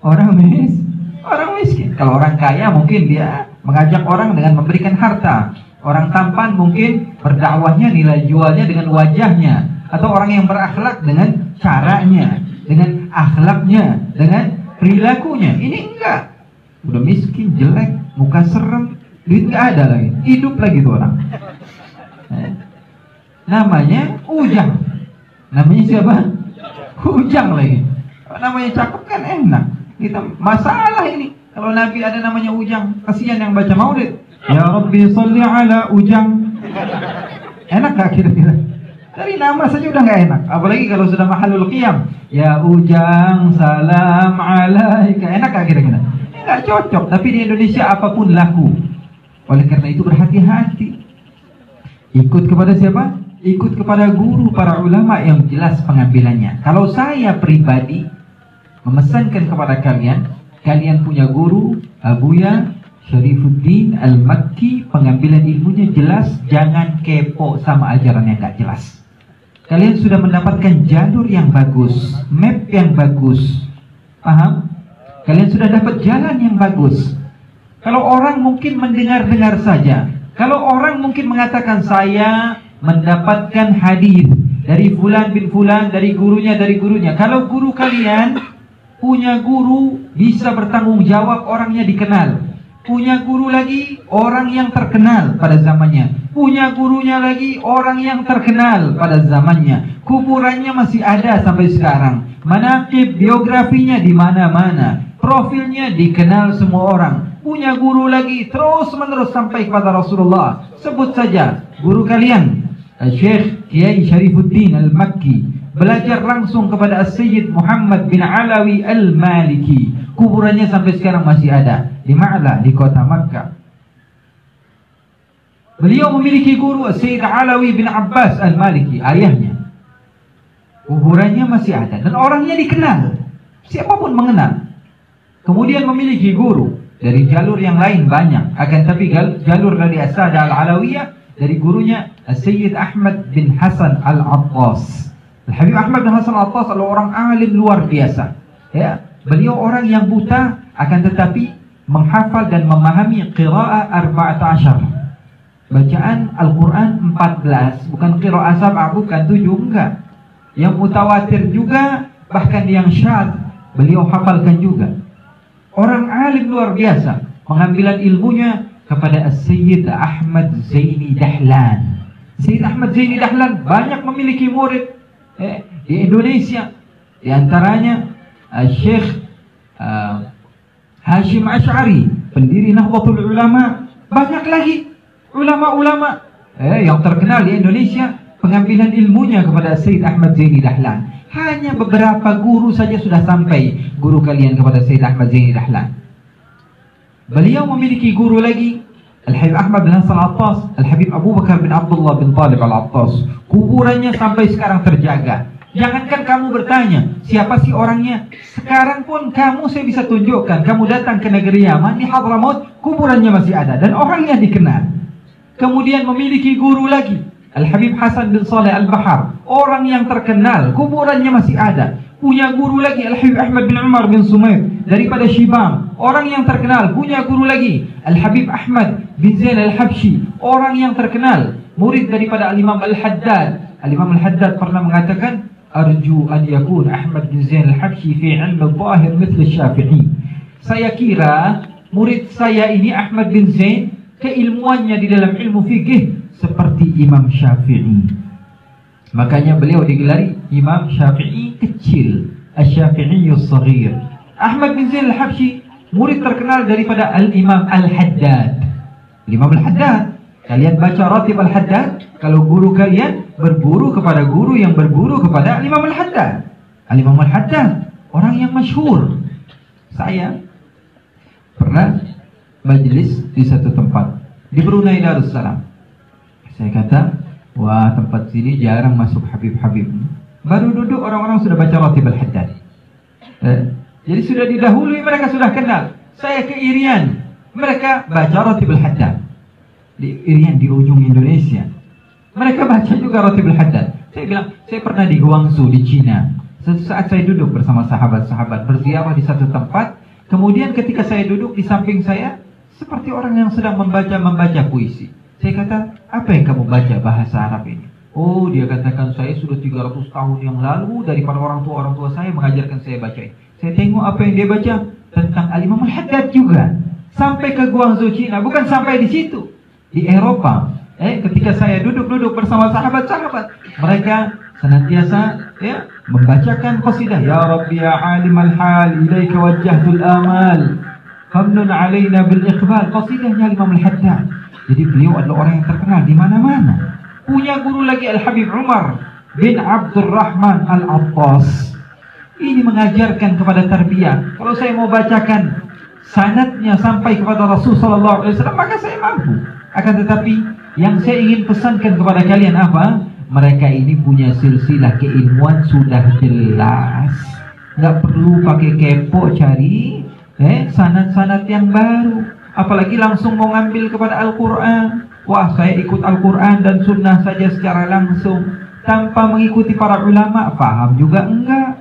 Orang miskin. Kalau orang kaya mungkin dia mengajak orang dengan memberikan harta. Orang tampan mungkin berdakwahnya, nilai jualnya dengan wajahnya. Atau orang yang berakhlak dengan caranya, dengan akhlaknya, dengan perilakunya. Ini enggak. Udah miskin, jelek, muka serem, duit enggak ada lagi. Hidup lagi tuh orang. Namanya Ujang. Namanya siapa? Ujang lagi. Namanya cakep kan enak. Kita masalah ini kalau nabi ada namanya Ujang, kasihan yang baca maulid. Ya Rabbi sholli ala Ujang. Enak gak kira-kira? Dari nama saja udah gak enak, apalagi kalau sudah mahalul qiyam. Ya Ujang salam alaika. Enak gak kira-kira? Gak cocok. Tapi di Indonesia apapun laku. Oleh karena itu berhati-hati. Ikut kepada siapa? Ikut kepada guru, para ulama yang jelas pengambilannya. Kalau saya pribadi memesankan kepada kalian, kalian punya guru Abuya Syarief El Makky, pengambilan ilmunya jelas. Jangan kepo sama ajaran yang gak jelas. Kalian sudah mendapatkan jalur yang bagus, map yang bagus, paham? Kalian sudah dapat jalan yang bagus. Kalau orang mungkin mendengar-dengar saja. Kalau orang mungkin mengatakan saya mendapatkan hadis dari fulan bin fulan, dari gurunya, dari gurunya. Kalau guru kalian punya guru bisa bertanggung jawab, orangnya dikenal. Punya guru lagi, orang yang terkenal pada zamannya. Punya gurunya lagi, orang yang terkenal pada zamannya. Kuburannya masih ada sampai sekarang. Manaqib biografinya di mana-mana. Profilnya dikenal semua orang. Punya guru lagi, terus menerus sampai kepada Rasulullah. Sebut saja guru kalian, Syekh Kiai Syarifuddin Al-Makky, belajar langsung kepada Sayyid Muhammad bin Alawi Al-Maliki. Kuburannya sampai sekarang masih ada di Ma'la, di kota Makkah. Beliau memiliki guru Sayyid Alawi bin Abbas Al-Maliki, ayahnya. Kuburannya masih ada dan orangnya dikenal, siapapun mengenal. Kemudian memiliki guru dari jalur yang lain banyak, akan tapi jalur dari As-Sadah Al-Alawiyah dari gurunya Sayyid Ahmad bin Hasan Al-Attas. Al-Habib Ahmad bin Hasan Al-Attas adalah orang alim luar biasa, ya. Beliau orang yang buta, akan tetapi menghafal dan memahami qira'ah 14, bacaan Al-Quran 14, bukan qira'ah sab'ah, bukan 7, enggak. Yang mutawatir juga, bahkan yang syadz beliau hafalkan juga. Orang alim luar biasa, pengambilan ilmunya kepada Sayyid Ahmad Zaini Dahlan. Sayyid Ahmad Zaini Dahlan banyak memiliki murid di Indonesia. Di antaranya Syekh Hashim Asy'ari, pendiri Nahdlatul Ulama. Banyak lagi ulama-ulama yang terkenal di Indonesia, pengambilan ilmunya kepada Sayyid Ahmad Zaini Dahlan. Hanya beberapa guru saja sudah sampai guru kalian kepada Sayyid Ahmad Zaini Dahlan. Beliau memiliki guru lagi, Al-Habib Ahmad bin Hasan Al-Attas, Al-Habib Abu Bakar bin Abdullah bin Talib Al-Attas. Kuburannya sampai sekarang terjaga. Jangankan kamu bertanya siapa sih orangnya, sekarang pun kamu saya bisa tunjukkan. Kamu datang ke negeri Yaman, di Hadramaut, kuburannya masih ada dan orangnya dikenal. Kemudian memiliki guru lagi, Al-Habib Hasan bin Saleh Al-Bahar, orang yang terkenal, kuburannya masih ada. Punya guru lagi, Al-Habib Ahmad bin Umar bin Sumair daripada Syibam, orang yang terkenal. Punya guru lagi, Al-Habib Ahmad bin Zain Al-Habshi, orang yang terkenal, murid daripada Al-Imam Al-Haddad. Al-Imam Al-Haddad pernah mengatakan, "Arju an yakun Ahmad bin Zain Al-Habshi fi ilm al-zahir mithla Syafi'i." Saya kira murid saya ini Ahmad bin Zain keilmuannya di dalam ilmu fikih seperti Imam Syafi'i. Makanya beliau digelari Imam Syafi'i kecil, Asy-Syafi'iyus Shaghir. Ahmad bin Zain Al-Habshi murid terkenal daripada Al-Imam Al-Haddad. Imam Al-Haddad, kalian baca Ratib Al-Haddad. Kalau guru kalian berguru kepada guru yang berguru kepada Al-Imam Al-Haddad. Al-Imam Al-Haddad orang yang masyhur. Saya pernah majelis di satu tempat di Brunei Darussalam. Saya kata, wah, tempat sini jarang masuk Habib-Habib. Baru duduk orang-orang sudah baca Ratib Al-Haddad. Jadi sudah didahului, mereka sudah kenal. Saya ke Irian, mereka baca Ratib Al-Haddad. Di Irian, di ujung Indonesia, mereka baca juga Ratib Al-Haddad. Saya bilang, saya pernah di Guangzhou, di Cina. Suatu saat saya duduk bersama sahabat-sahabat, berziarah di satu tempat. Kemudian ketika saya duduk, di samping saya seperti orang yang sedang membaca puisi. Saya kata, apa yang kamu baca bahasa Arab ini? Oh, dia katakan, saya sudah 300 tahun yang lalu daripada orang tua saya mengajarkan saya baca ini. Saya tengok apa yang dia baca tentang Al-Imam Al-Haddad juga. Sampai ke Guangzhou, Cina. Bukan sampai di situ, di Eropa. Ketika saya duduk-duduk bersama sahabat-sahabat, mereka senantiasa membacakan qasidah, ya Rabbi ya alim al-hal, ilaika wajjahtul amal, hamnun alaina bil iqbal. Qasidahnya Imam Al-Haddad. Jadi beliau adalah orang yang terkenal di mana-mana. Punya guru lagi, Al-Habib Umar bin Abdurrahman Al-Attas. Ini mengajarkan kepada tarbiyah. Kalau saya mau bacakan sanadnya sampai kepada Rasulullah SAW, maka saya mampu. Akan tetapi yang saya ingin pesankan kepada kalian apa? Mereka ini punya silsilah keilmuan sudah jelas. Nggak perlu pakai kepo cari sanad-sanad yang baru. Apalagi langsung mau ngambil kepada Al-Quran. Wah, saya ikut Al-Quran dan Sunnah saja secara langsung tanpa mengikuti para ulama. Paham juga enggak.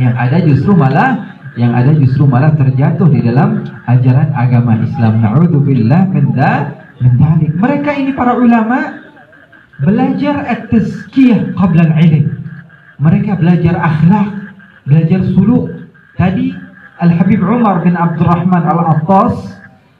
Yang ada justru malah yang ada justru malah terjatuh di dalam ajaran agama Islam. Na'udzubillah min dzalik. Mereka ini para ulama belajar at-tazkiyah qabla al-ilm. Mereka belajar akhlak, belajar suluk. Tadi Al-Habib Umar bin Abdurrahman Al-Attas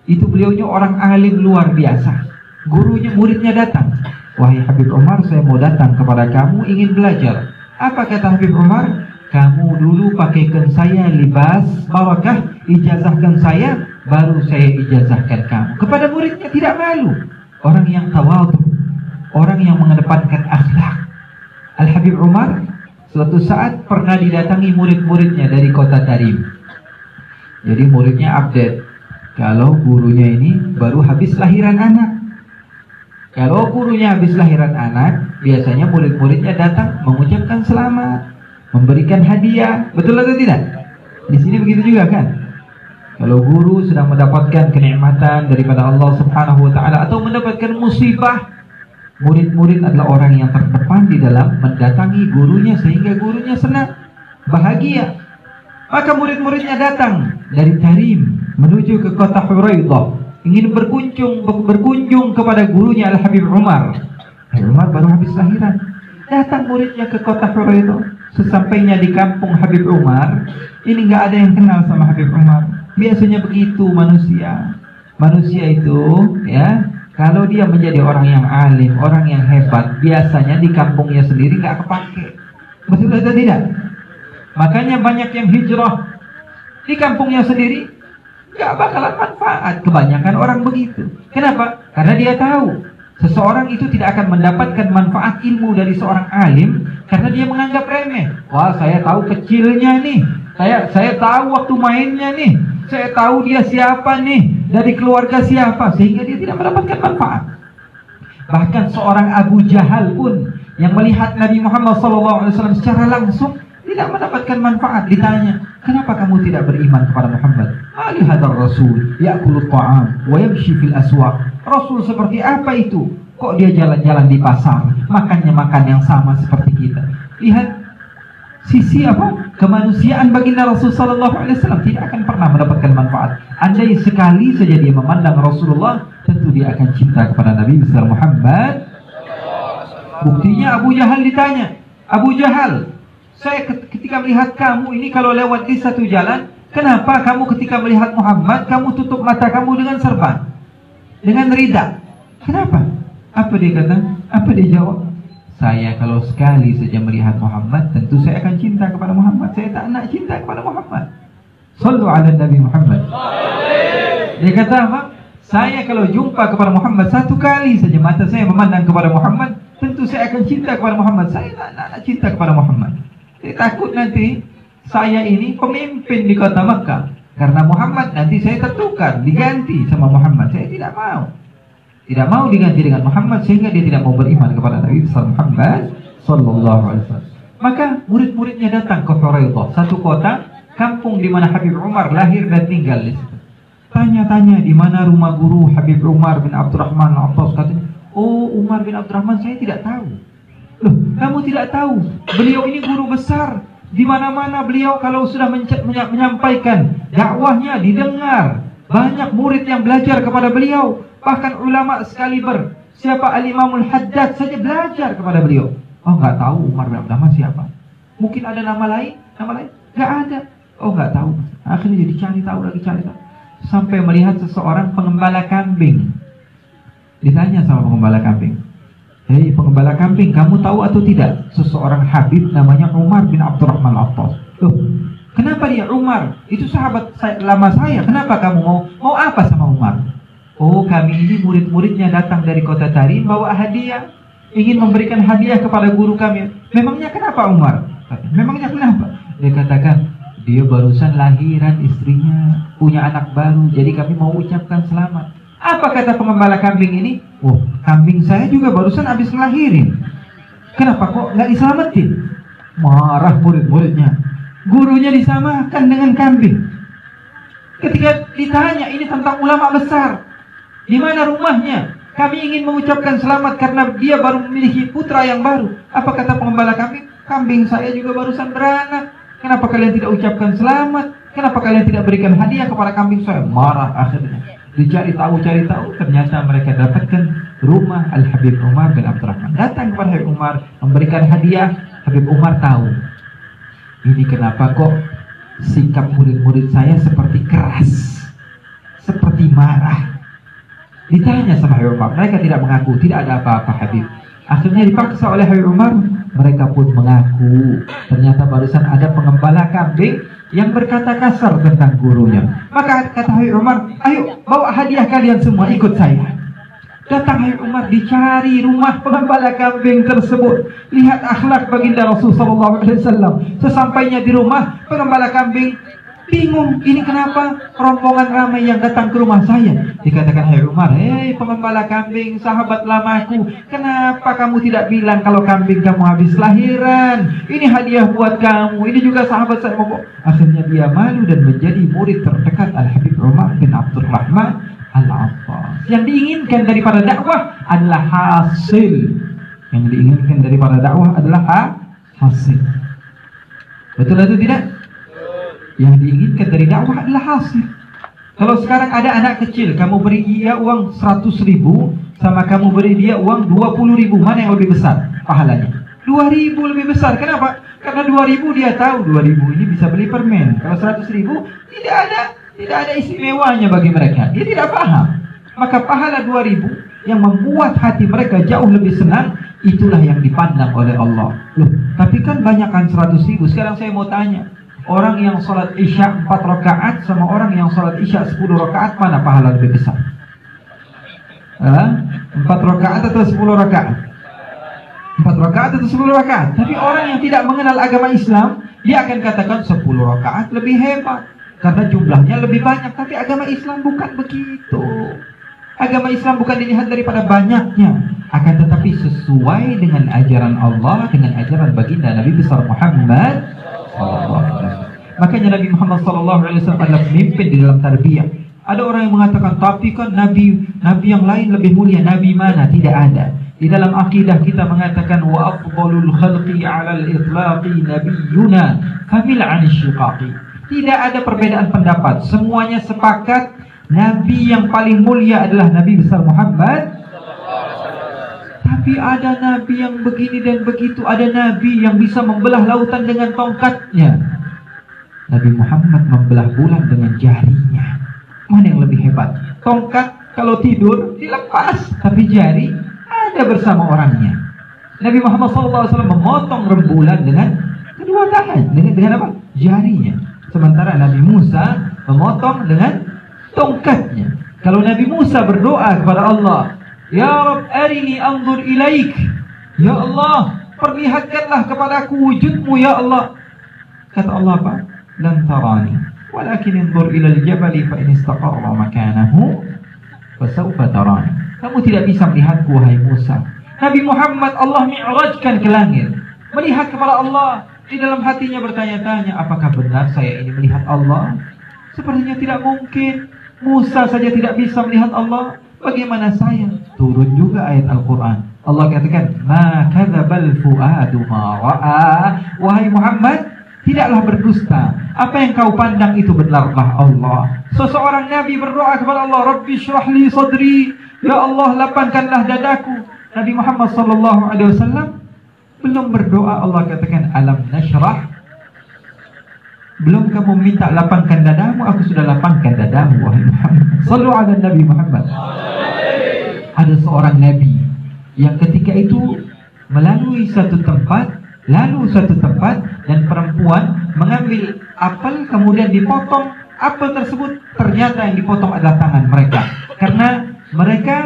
itu beliaunya orang alim luar biasa. Gurunya, muridnya datang. Wahai Habib Umar, saya mau datang kepada kamu, ingin belajar. Apa kata Habib Umar? Kamu dulu pakaikan saya libas barakah, ijazahkan saya, baru saya ijazahkan kamu. Kepada muridnya tidak malu. Orang yang tawadhu, orang yang mengedepankan akhlak. Al-Habib Umar suatu saat pernah didatangi murid-muridnya dari kota Tarim. Jadi muridnya update, kalau gurunya ini baru habis lahiran anak. Kalau gurunya habis lahiran anak, biasanya murid-muridnya datang mengucapkan selamat, memberikan hadiah, betul atau tidak? Di sini begitu juga kan? Kalau guru sedang mendapatkan kenikmatan daripada Allah Subhanahu wa Ta'ala atau mendapatkan musibah, murid-murid adalah orang yang terdepan di dalam mendatangi gurunya sehingga gurunya senang, bahagia. Maka murid-muridnya datang dari Tarim menuju ke kota Huraidah, ingin berkunjung kepada gurunya Al-Habib Umar. Habib Umar baru habis lahiran. Datang muridnya ke kota Huraidah. Sesampainya di kampung Habib Umar, ini nggak ada yang kenal sama Habib Umar. Biasanya begitu manusia. Manusia itu, ya, kalau dia menjadi orang yang alim, orang yang hebat, biasanya di kampungnya sendiri nggak kepake. Betul atau tidak? Makanya banyak yang hijrah di kampungnya sendiri nggak bakalan manfaat. Kebanyakan orang begitu. Kenapa? Karena dia tahu. Seseorang itu tidak akan mendapatkan manfaat ilmu dari seorang alim karena dia menganggap remeh. Wah, saya tahu kecilnya nih. Saya tahu waktu mainnya nih. Saya tahu dia siapa nih, dari keluarga siapa, sehingga dia tidak mendapatkan manfaat. Bahkan seorang Abu Jahal pun yang melihat Nabi Muhammad SAW secara langsung tidak mendapatkan manfaat. Ditanya, kenapa kamu tidak beriman kepada Muhammad? Alihadar Rasul ya'kulu ta'am wa yamshi fil aswaq. Rasul seperti apa itu? Kok dia jalan-jalan di pasar, makannya makan yang sama seperti kita. Lihat sisi apa? Kemanusiaan baginda Rasul Sallallahu Alaihi Wasallam tidak akan pernah mendapatkan manfaat. Andai sekali saja dia memandang Rasulullah, tentu dia akan cinta kepada Nabi besar Muhammad. Buktinya Abu Jahal ditanya, Abu Jahal, saya ketika melihat kamu ini kalau lewat di satu jalan, kenapa kamu ketika melihat Muhammad kamu tutup mata kamu dengan serban? Dengan rida. Kenapa? Apa dia kata? Apa dia jawab? Saya kalau sekali saja melihat Muhammad, tentu saya akan cinta kepada Muhammad. Saya tak nak cinta kepada Muhammad. Sallu ala Nabi Muhammad. Dia kata apa? Saya kalau jumpa kepada Muhammad satu kali saja, mata saya memandang kepada Muhammad, tentu saya akan cinta kepada Muhammad. Saya tak nak cinta kepada Muhammad. Saya takut nanti saya ini pemimpin di kota Makkah. Karena Muhammad nanti saya tertukar, diganti sama Muhammad. Saya tidak mau. Tidak mau diganti dengan Muhammad, sehingga dia tidak mau beriman kepada Nabi Muhammad Sallallahu Alaihi Wasallam. Maka murid-muridnya datang ke Huraidah, satu kota, kampung di mana Habib Umar lahir dan tinggal. Tanya-tanya, di mana rumah guru Habib Umar bin Abdurrahman Al-Attas? Katanya, oh Umar bin Abdurrahman saya tidak tahu. Loh, kamu tidak tahu? Beliau ini guru besar. Di mana-mana beliau kalau sudah menyampaikan dakwahnya didengar. Banyak murid yang belajar kepada beliau. Bahkan ulama sekaliber, siapa Al-Imam Al-Haddad saja belajar kepada beliau. Oh, nggak tahu Umar bin Abdurrahman siapa. Mungkin ada nama lain, nggak ada. Oh, nggak tahu. Akhirnya jadi cari tahu. Sampai melihat seseorang pengembala kambing. Ditanya sama pengembala kambing, hei pengembala kambing, kamu tahu atau tidak seseorang Habib namanya Umar bin Abdurrahman Al-Attas? Loh, kenapa dia Umar? Itu sahabat saya, lama saya. Kenapa kamu mau apa sama Umar? Oh, kami ini murid-muridnya datang dari kota Tarim bawa hadiah, ingin memberikan hadiah kepada guru kami. Memangnya kenapa Umar? Memangnya kenapa? Dia katakan, dia barusan lahiran istrinya, punya anak baru, jadi kami mau ucapkan selamat. Apa kata pengembala kambing ini? Oh, kambing saya juga barusan habis ngelahirin. Kenapa kok nggak diselamatin? Marah murid-muridnya. Gurunya disamakan dengan kambing. Ketika ditanya ini tentang ulama besar, di mana rumahnya? Kami ingin mengucapkan selamat karena dia baru memiliki putra yang baru. Apa kata pengembala kambing? Kambing saya juga barusan beranak. Kenapa kalian tidak ucapkan selamat? Kenapa kalian tidak berikan hadiah kepada kambing saya? Marah akhirnya. Dicari tahu, ternyata mereka dapatkan rumah Al-Habib Umar bin Abdurrahman. Datang kepada Habib Umar, memberikan hadiah. Habib Umar tahu, ini kenapa kok sikap murid-murid saya seperti keras, seperti marah. Ditanya sama Habib Umar, mereka tidak mengaku, tidak ada apa-apa Habib. Akhirnya dipaksa oleh Habib Umar, mereka pun mengaku. Ternyata barusan ada pengembala kambing yang berkata kasar tentang gurunya. Maka kata Habib Umar, ayo bawa hadiah kalian semua, ikut saya. Datang Habib Umar, dicari rumah pengembala kambing tersebut. Lihat akhlak baginda Rasulullah SAW. Sesampainya di rumah, pengembala kambing bingung, ini kenapa rombongan ramai yang datang ke rumah saya? Dikatakan Habib Umar, hei pengembala kambing, sahabat lamaku, kenapa kamu tidak bilang kalau kambing kamu habis lahiran? Ini hadiah buat kamu, ini juga sahabat saya. Akhirnya dia malu dan menjadi murid terdekat Al-Habib Umar bin Abdurrahman Al-Attas. Yang diinginkan daripada dakwah adalah hasil. Yang diinginkan daripada dakwah adalah hasil. Betul atau tidak? Yang diinginkan dari dakwah adalah hasil. Kalau sekarang ada anak kecil, kamu beri dia uang 100 ribu, sama kamu beri dia uang 20 ribu, mana yang lebih besar pahalanya? 2 ribu lebih besar. Kenapa? Karena 2 ribu dia tahu 2 ribu ini bisa beli permen. Kalau 100 ribu tidak ada istimewanya bagi mereka. Dia tidak paham. Maka pahala 2 ribu yang membuat hati mereka jauh lebih senang, itulah yang dipandang oleh Allah. Loh, tapi kan banyak kan 100 ribu. Sekarang saya mau tanya, orang yang sholat isya 4 rakaat sama orang yang sholat isya 10 rakaat, mana pahala lebih besar? 4 rakaat atau 10 rakaat? 4 rakaat atau 10 rakaat? Tapi orang yang tidak mengenal agama Islam, dia akan katakan 10 rakaat lebih hebat karena jumlahnya lebih banyak. Tapi agama Islam bukan begitu. Agama Islam bukan dilihat daripada banyaknya, akan tetapi sesuai dengan ajaran Allah, dengan ajaran baginda Nabi besar Muhammad sallallahu alaihi wasallam. Makanya Nabi Muhammad sallallahu alaihi wasallam adalah pemimpin di dalam tarbiyah. Ada orang yang mengatakan, tapi kan nabi yang lain lebih mulia. Nabi mana? Tidak ada. Di dalam akidah kita mengatakan wa afdalul khalqi 'alal itlaqi nabiyyuna fabil 'an syiqaqi. Tidak ada perbedaan pendapat. Semuanya sepakat nabi yang paling mulia adalah Nabi besar Muhammad. Tapi ada nabi yang begini dan begitu. Ada nabi yang bisa membelah lautan dengan tongkatnya. Nabi Muhammad membelah bulan dengan jarinya. Mana yang lebih hebat? Tongkat kalau tidur dilepas, tapi jari ada bersama orangnya. Nabi Muhammad SAW memotong rembulan dengan kedua tangan, dengan apa? Jarinya. Sementara Nabi Musa memotong dengan tongkatnya. Kalau Nabi Musa berdoa kepada Allah, ya Rabb arini anzur ilaik, ya Allah perlihatkanlah kepadaku wujudmu ya Allah. Kata Allah apa? Lan tarani walakin anzur ila al-jabali fa in istaqarra makanahu fasawfa tarani. Kamu tidak bisa melihatku wahai Musa. Nabi Muhammad Allah mi'rajkan ke langit, melihat kepada Allah. Di dalam hatinya bertanya-tanya, apakah benar saya ini melihat Allah? Sepertinya tidak mungkin. Musa saja tidak bisa melihat Allah, bagaimana saya? Turun juga ayat Al-Quran. Allah katakan, ma kadzabal fuadu ma ra'a. Wahai Muhammad, tidaklah berdusta. Apa yang kau pandang itu benarlah Allah. Seseorang Nabi berdoa kepada Allah, Rabbi syrahli sadri, ya Allah lapangkanlah dadaku. Nabi Muhammad SAW belum berdoa, Allah katakan, alam nashrah. Belum kamu minta lapangkan dadamu, aku sudah lapangkan dadamu wahai Muhammad. Sallu ala Nabi Muhammad. Ada seorang nabi yang ketika itu melalui satu tempat, dan perempuan mengambil apel kemudian dipotong. Apel tersebut ternyata yang dipotong adalah tangan mereka, karena mereka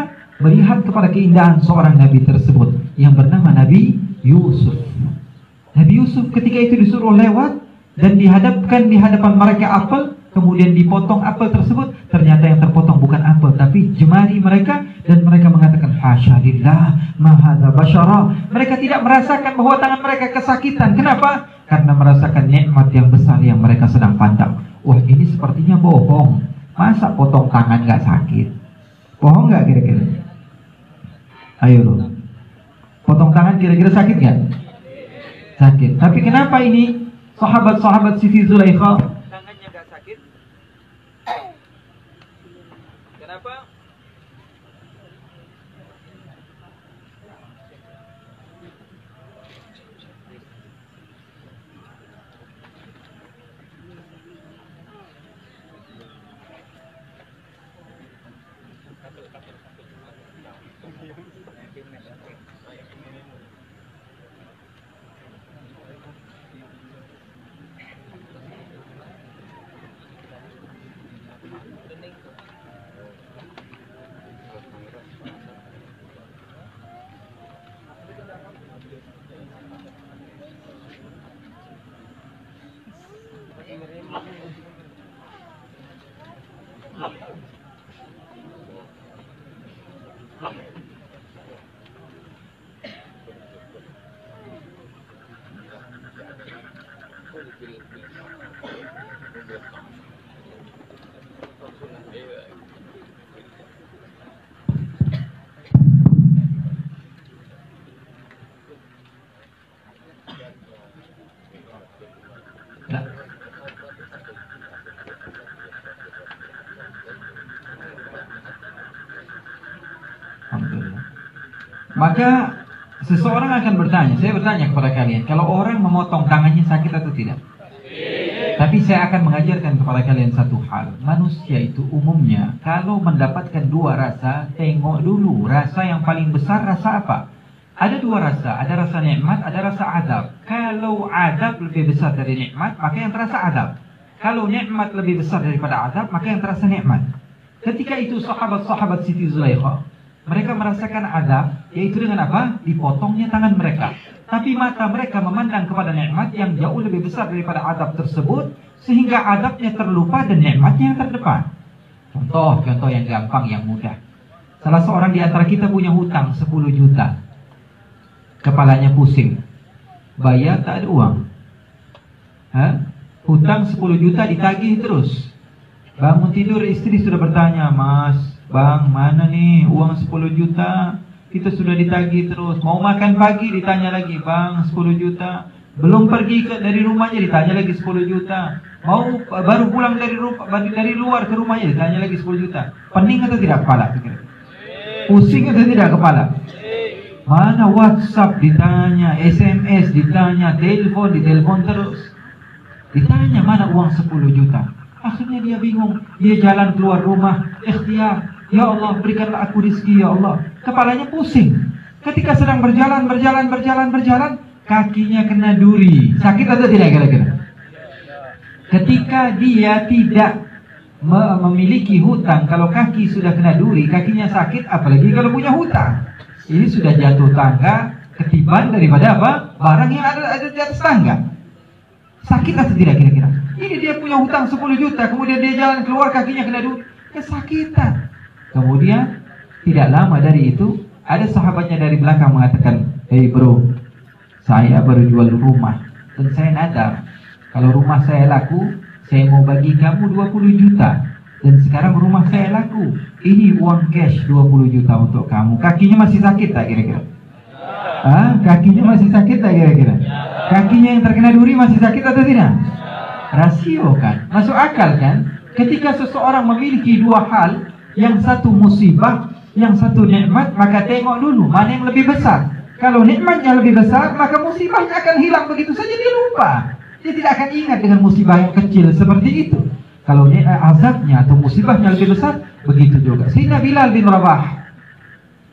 melihat kepada keindahan seorang nabi tersebut yang bernama Nabi Yusuf. Nabi Yusuf ketika itu disuruh lewat dan dihadapkan di hadapan mereka apel, kemudian dipotong apel tersebut. Ternyata yang terpotong bukan apel, tapi jemari mereka, dan mereka mengatakan hasyadillah ma hadza basyara. Mereka tidak merasakan bahwa tangan mereka kesakitan. Kenapa? Karena merasakan nikmat yang besar yang mereka sedang pandang. Wah, ini sepertinya bohong. Masa potong tangan nggak sakit? Bohong nggak kira-kira? Ayo loh, potong tangan kira-kira sakit nggak? Sakit. Tapi kenapa ini sahabat-sahabat Siti Zulaikha tangannya gak sakit? Kenapa? Maka seseorang akan bertanya, saya bertanya kepada kalian, kalau orang memotong tangannya sakit atau tidak? Tapi saya akan mengajarkan kepada kalian satu hal. Manusia itu umumnya kalau mendapatkan dua rasa, tengok dulu rasa yang paling besar rasa apa. Ada dua rasa, ada rasa nikmat, ada rasa azab. Kalau azab lebih besar dari nikmat, maka yang terasa azab. Kalau nikmat lebih besar daripada azab, maka yang terasa nikmat. Ketika itu sahabat-sahabat Siti Zulaikha, mereka merasakan azab, yaitu dengan apa? Dipotongnya tangan mereka. Tapi mata mereka memandang kepada nikmat yang jauh lebih besar daripada azab tersebut, sehingga azabnya terlupa dan nikmatnya yang terdepan. Contoh yang gampang, yang mudah. Salah seorang di antara kita punya hutang 10 juta. Kepalanya pusing. Bayar tak ada uang. Hutang 10 juta ditagih terus. Bangun tidur istri sudah bertanya, "Mas, Bang, mana nih uang 10 juta? Kita sudah ditagih terus. Mau makan pagi ditanya lagi, Bang, 10 juta. Belum pergi dari rumahnya ditanya lagi 10 juta. Mau baru pulang dari luar ke rumahnya ditanya lagi 10 juta. Pening atau tidak kepala? Pusing atau tidak kepala? Mana WhatsApp ditanya, SMS ditanya, telepon ditelepon terus. Ditanya mana uang 10 juta. Akhirnya dia bingung. Dia jalan keluar rumah, ikhtiar. Ya Allah, berikanlah aku rizki, ya Allah. Kepalanya pusing. Ketika sedang berjalan, kakinya kena duri. Sakit atau tidak kira-kira? Ketika dia tidak memiliki hutang, kalau kaki sudah kena duri, kakinya sakit, apalagi kalau punya hutang. Ini sudah jatuh tangga, ketiban daripada apa? Barang yang ada di atas tangga. Sakit atau tidak kira-kira? Ini dia punya hutang 10 juta, kemudian dia jalan keluar, kakinya kena duri. Kesakitan. Kemudian tidak lama dari itu ada sahabatnya dari belakang mengatakan, "Hey bro, saya baru jual rumah dan saya nadar kalau rumah saya laku saya mau bagi kamu 20 juta dan sekarang rumah saya laku, ini uang cash 20 juta untuk kamu." Kakinya masih sakit tak kira-kira? Kakinya masih sakit tak kira-kira? Kakinya yang terkena duri masih sakit atau tidak? Rasio kan? Masuk akal kan? Ketika seseorang memiliki dua hal, yang satu musibah, yang satu nikmat, maka tengok dulu mana yang lebih besar. Kalau nikmatnya lebih besar, maka musibahnya akan hilang begitu saja, dia lupa. Dia tidak akan ingat dengan musibah yang kecil seperti itu. Kalau azabnya atau musibahnya lebih besar, begitu juga. Sehingga Bilal bin Rabah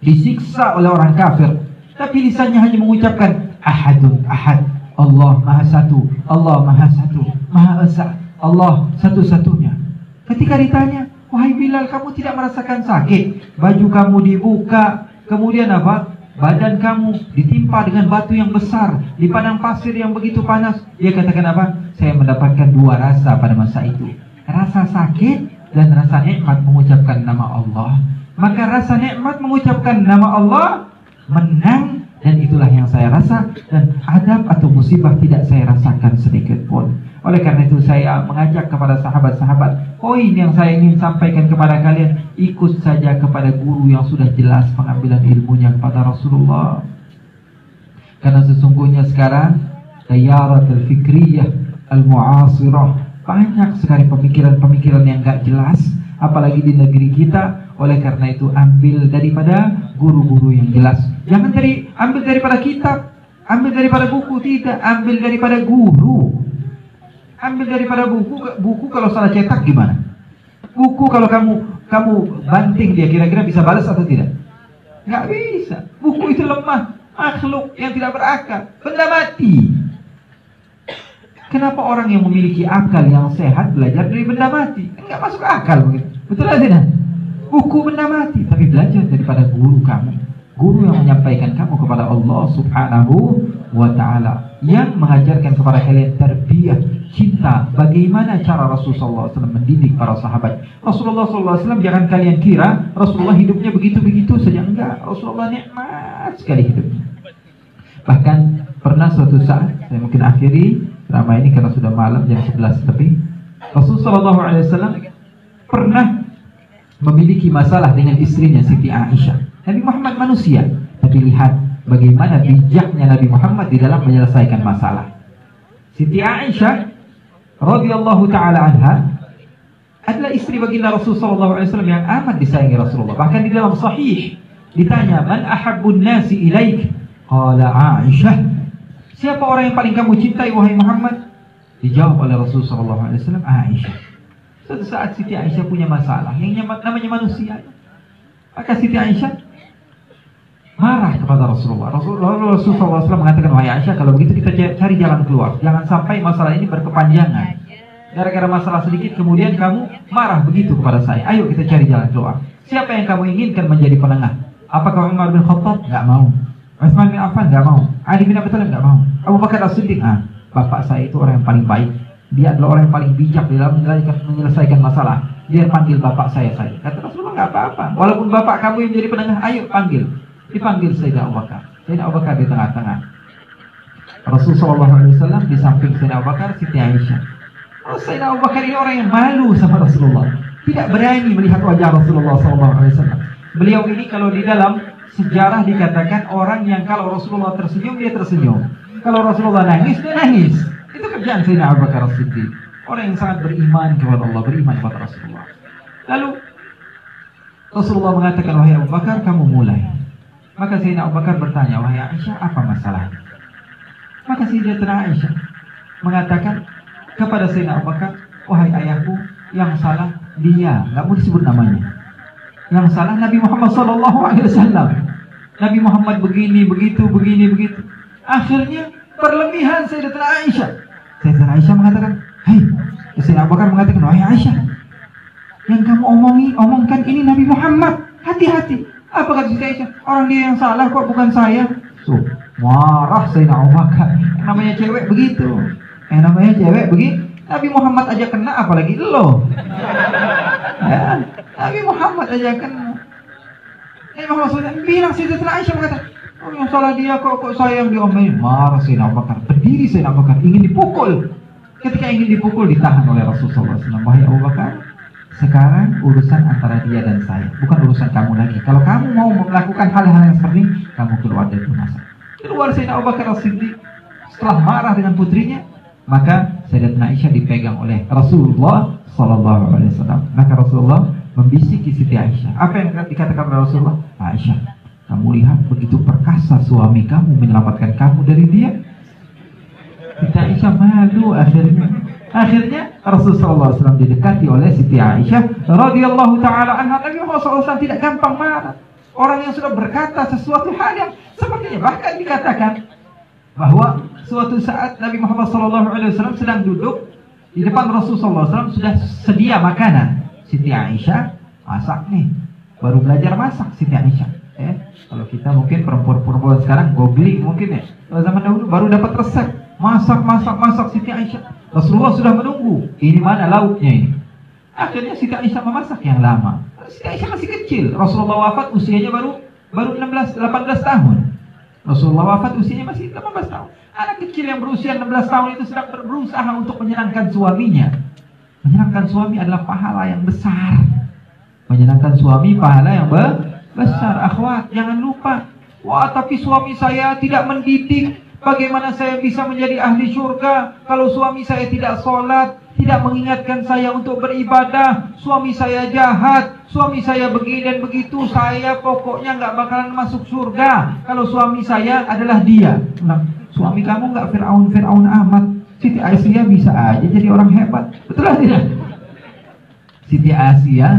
disiksa oleh orang kafir, tapi lisannya hanya mengucapkan ahadun ahad, Allah maha satu, Allah maha satu, maha esa, Allah satu-satunya. Ketika ditanya, "Wahai Bilal, kamu tidak merasakan sakit? Baju kamu dibuka, kemudian apa? Badan kamu ditimpa dengan batu yang besar di padang pasir yang begitu panas." Dia katakan apa? "Saya mendapatkan dua rasa pada masa itu, rasa sakit dan rasa nikmat mengucapkan nama Allah. Maka rasa nikmat mengucapkan nama Allah menang, dan itulah yang saya rasa, dan adab atau musibah tidak saya rasakan sedikit pun." Oleh karena itu saya mengajak kepada sahabat-sahabat, poin yang saya ingin sampaikan kepada kalian, ikut saja kepada guru yang sudah jelas pengambilan ilmunya kepada Rasulullah. Karena sesungguhnya sekarang dayarat al-fikriyah al-mu'asirah Banyak sekali pemikiran-pemikiran yang gak jelas, apalagi di negeri kita. Oleh karena itu ambil daripada guru-guru yang jelas. Jangan ambil daripada kitab, ambil daripada buku, tidak. Ambil daripada guru. Ambil daripada buku kalau salah cetak gimana? Buku kalau kamu banting dia kira-kira bisa balas atau tidak? Nggak bisa. Buku itu lemah, makhluk yang tidak berakal, benda mati. Kenapa orang yang memiliki akal yang sehat belajar dari benda mati? Nggak masuk akal begitu. Betul tidak? Buku benda mati, tapi belajar daripada guru kamu. Guru yang menyampaikan kamu kepada Allah Subhanahu wa Ta'ala, yang mengajarkan kepada kalian tarbiyah, cinta, bagaimana cara Rasulullah SAW mendidik para sahabat. Rasulullah SAW, jangan kalian kira Rasulullah hidupnya begitu-begitu saja. Enggak, Rasulullah nikmat sekali hidupnya. Bahkan pernah suatu saat, saya mungkin akhiri ramai ini karena sudah malam jam 11 lebih, Rasulullah SAW pernah memiliki masalah dengan istrinya Siti Aisyah. Nabi Muhammad manusia, tapi lihat bagaimana bijaknya Nabi Muhammad di dalam menyelesaikan masalah. Siti Aisyah radhiyallahu taala anha adalah istri baginda Rasulullah SAW yang amat disayangi Rasulullah. Bahkan di dalam Sahih ditanya, "Man ahabbun nasi ilaik?" Qala Aisyah. Siapa orang yang paling kamu cintai wahai Muhammad? Dijawab oleh Rasulullah SAW, Aisyah. Suatu saat Siti Aisyah punya masalah yang namanya manusia. Maka Siti Aisyah marah kepada Rasulullah. Rasulullah SAW mengatakan, wahai Aisyah, kalau begitu kita cari jalan keluar. Jangan sampai masalah ini berkepanjangan. Gara-gara masalah sedikit kemudian kamu marah begitu kepada saya. Ayo kita cari jalan keluar. Siapa yang kamu inginkan menjadi penengah? Apakah Umar bin Khattab? Nggak mau. Utsman bin Affan? Nggak mau. Ali bin Abi Thalib? Nggak mau. Abu Bakar As-Siddiq? Bapak saya itu orang yang paling baik. Dia adalah orang yang paling bijak di dalam menyelesaikan masalah. Dia panggil bapak saya saja. Kata Rasulullah, nggak apa-apa. Walaupun bapak kamu yang jadi penengah, ayo panggil. Dipanggil Sayyidina Abu Bakar. Sayyidina Abu Bakar di tengah-tengah. Rasulullah SAW di samping Sayyidina Abu Bakar, Siti Aisyah. Sayyidina Abu Bakar ini orang yang malu sama Rasulullah. Tidak berani melihat wajah Rasulullah SAW. Beliau ini kalau di dalam sejarah dikatakan orang yang kalau Rasulullah tersenyum, dia tersenyum. Kalau Rasulullah nangis, dia nangis. Itu kerjaan Sayyidina Abu Bakar As-Siddiq. Orang yang sangat beriman kepada Allah, beriman kepada Rasulullah. Lalu Rasulullah mengatakan, wahai Abu Bakar, kamu mulai. Maka Sayyidina Abu Bakar bertanya, wahai Aisyah, apa masalahnya? Maka Sayyidatuna Aisyah mengatakan kepada Sayyidina Abu Bakar, wahai ayahku, yang salah dia, nggak mau disebut namanya. Yang salah Nabi Muhammad SAW. Nabi Muhammad begini, begitu, begini, begitu. Akhirnya perlemihan Sayyidatuna Aisyah. Sayyidatuna Aisyah mengatakan, hei, Sayyidina Abu Bakar mengatakan, wahai Aisyah, yang kamu omongkan ini Nabi Muhammad, hati-hati. Apa kata Siti Aisyah? Orang dia yang salah kok, bukan saya. So, marah Sayyidina Abu Bakar. Namanya cewek begitu. Namanya cewek begini. Nabi Muhammad aja kena, apalagi lo. Ya, Nabi Muhammad aja kena. Nabi Muhammad SAW bilang, Sayyidatuna Aisyah mengatakan, oh, yang salah dia kok saya yang diomelin. Marah Sayyidina Abu Bakar. Berdiri Sayyidina Abu Bakar, ingin dipukul. Ketika ingin dipukul, ditahan oleh Rasulullah SAW. Wahai Abu Bakar, sekarang urusan antara dia dan saya, bukan urusan kamu lagi. Kalau kamu mau melakukan hal-hal yang seperti ini, kamu keluar dari masa. Keluar Sayyidina Abu Bakar As-Siddiq setelah marah dengan putrinya, maka Sayyidatuna Aisyah dipegang oleh Rasulullah Sallallahu Alaihi Wasallam. Maka Rasulullah membisiki Siti Aisyah. Apa yang dikatakan oleh Rasulullah? Aisyah, kamu lihat begitu perkasa suami kamu menyelamatkan kamu dari dia. Siti Aisyah malu akhirnya. Akhirnya Rasulullah SAW didekati oleh Siti Aisyah radhiyallahu taala anha. Nabi Muhammad SAW tidak gampang marah. Orang yang sudah berkata sesuatu hal yang sepertinya, bahkan dikatakan bahwa suatu saat Nabi Muhammad SAW sedang duduk di depan Rasulullah SAW, sudah sedia makanan. Siti Aisyah masak nih, baru belajar masak Siti Aisyah. Kalau kita mungkin perempuan-perempuan sekarang googling mungkin ya. Kalau zaman dahulu baru dapat resep. Masak Siti Aisyah. Rasulullah sudah menunggu. Ini mana lauknya ini? Akhirnya Siti Aisyah memasak yang lama. Siti Aisyah masih kecil. Rasulullah wafat usianya baru 18 tahun. Rasulullah wafat usianya masih 18 tahun. Anak kecil yang berusia 16 tahun itu sedang berusaha untuk menyenangkan suaminya. Menyenangkan suami adalah pahala yang besar. Menyenangkan suami pahala yang besar. Akhwat, jangan lupa. Wah, tapi suami saya tidak mendidik. Bagaimana saya bisa menjadi ahli syurga kalau suami saya tidak sholat? tidak mengingatkan saya untuk beribadah. Suami saya jahat, suami saya begini dan begitu, saya pokoknya nggak bakalan masuk surga kalau suami saya adalah dia. Nah, suami kamu nggak Fir'aun amat. Siti Aisyah bisa aja jadi orang hebat, betul tidak? Siti Aisyah,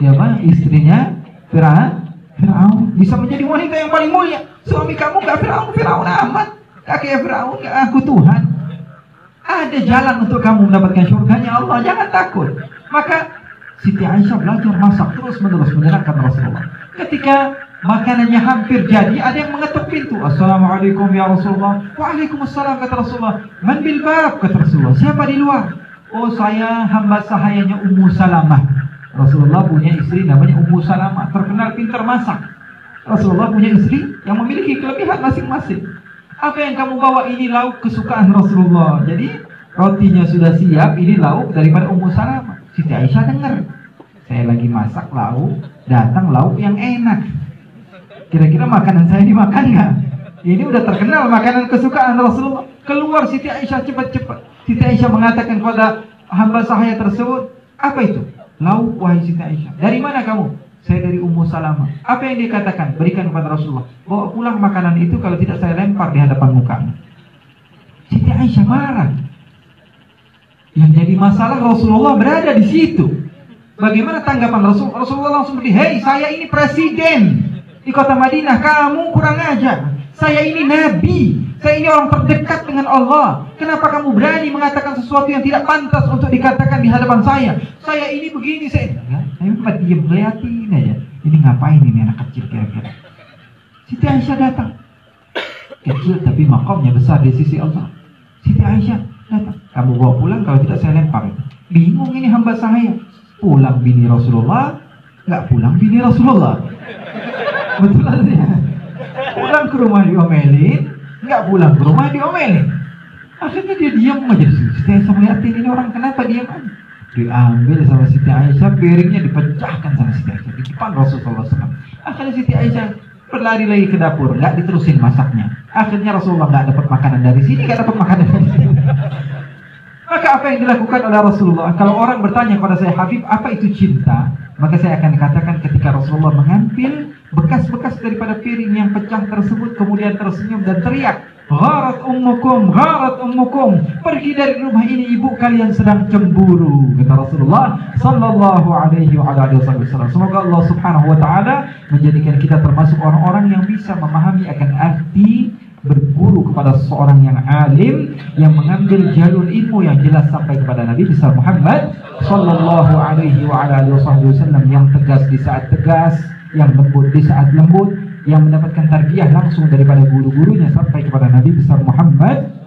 siapa? Istrinya Fir'aun, bisa menjadi wanita yang paling mulia. Suami kamu nggak Fir'aun amat, gak kayak Fir'aun, gak aku Tuhan. Ada jalan untuk kamu mendapatkan surganya Allah, jangan takut. Maka Siti Aisyah belajar masak terus-menerus, menerangkan Rasulullah. Ketika makanannya hampir jadi, ada yang mengetuk pintu. Assalamualaikum ya Rasulullah. Waalaikumsalam kata Rasulullah. Man bil bab kata Rasulullah. Siapa di luar? Oh, saya hamba sahayanya Ummu Salamah. Rasulullah punya istri namanya Ummu Salamah, terkenal pintar masak. Rasulullah punya istri yang memiliki kelebihan masing-masing. Apa yang kamu bawa? Ini lauk kesukaan Rasulullah. Jadi rotinya sudah siap, ini lauk daripada Ummu Salamah. Siti Aisyah dengar, saya lagi masak lauk, datang lauk yang enak. Kira-kira makanan saya dimakan nggak? Ini udah terkenal makanan kesukaan Rasulullah. Keluar Siti Aisyah cepat-cepat. Siti Aisyah mengatakan kepada hamba sahaya tersebut, apa itu? Lauk wahai Siti Aisyah. Dari mana kamu? Saya dari Ummu Salamah. Apa yang dia katakan? Berikan kepada Rasulullah. Bawa pulang makanan itu, kalau tidak saya lempar di hadapan mukamu. Siti Aisyah marah. Yang jadi masalah Rasulullah berada di situ. Bagaimana tanggapan Rasulullah? Rasulullah langsung berdiri, hei, saya ini presiden di kota Madinah, kamu kurang ajar. Saya ini nabi, saya ini orang terdekat dengan Allah. Kenapa kamu berani mengatakan sesuatu yang tidak pantas untuk dikatakan di hadapan saya? Saya ini begini, saya cuma diam ngeliatin aja. Ini ngapain ini anak kecil kira-kira? Siti Aisyah datang. Kecil tapi makomnya besar di sisi Allah. Siti Aisyah datang. Kamu bawa pulang, kalau tidak saya lempar. Bingung ini hamba sahaya. Pulang bini Rasulullah, nggak pulang bini Rasulullah. Betul aja. Pulang ke rumah diomelin, nggak pulang ke rumah diomelin. Akhirnya dia diam aja. Siti Aisyah melihatin ini orang kenapa diam aja. Diambil sama Siti Aisyah, piringnya dipecahkan sama Siti Aisyah di depan Rasulullah SAW. Akhirnya Siti Aisyah berlari lagi ke dapur, nggak diterusin masaknya. Akhirnya Rasulullah nggak dapat makanan dari sini, nggak dapat makanan dari sini. Maka apa yang dilakukan oleh Rasulullah? Kalau orang bertanya kepada saya, Habib, apa itu cinta? Maka saya akan katakan ketika Rasulullah mengambil bekas-bekas daripada piring yang pecah tersebut, kemudian tersenyum dan teriak, "Gharat ummukum, gharat ummukum." Pergi dari rumah ini, ibu kalian sedang cemburu, kata Rasulullah sallallahu alaihi wasallam. Semoga Allah Subhanahu wa taala menjadikan kita termasuk orang-orang yang bisa memahami akan arti berguru kepada seorang yang alim, yang mengambil jalur ilmu yang jelas sampai kepada Nabi besar Muhammad sallallahu alaihi wasallam, yang tegas di saat tegas, yang lembut di saat lembut, yang mendapatkan tarbiyah langsung daripada guru-gurunya sampai kepada Nabi besar Muhammad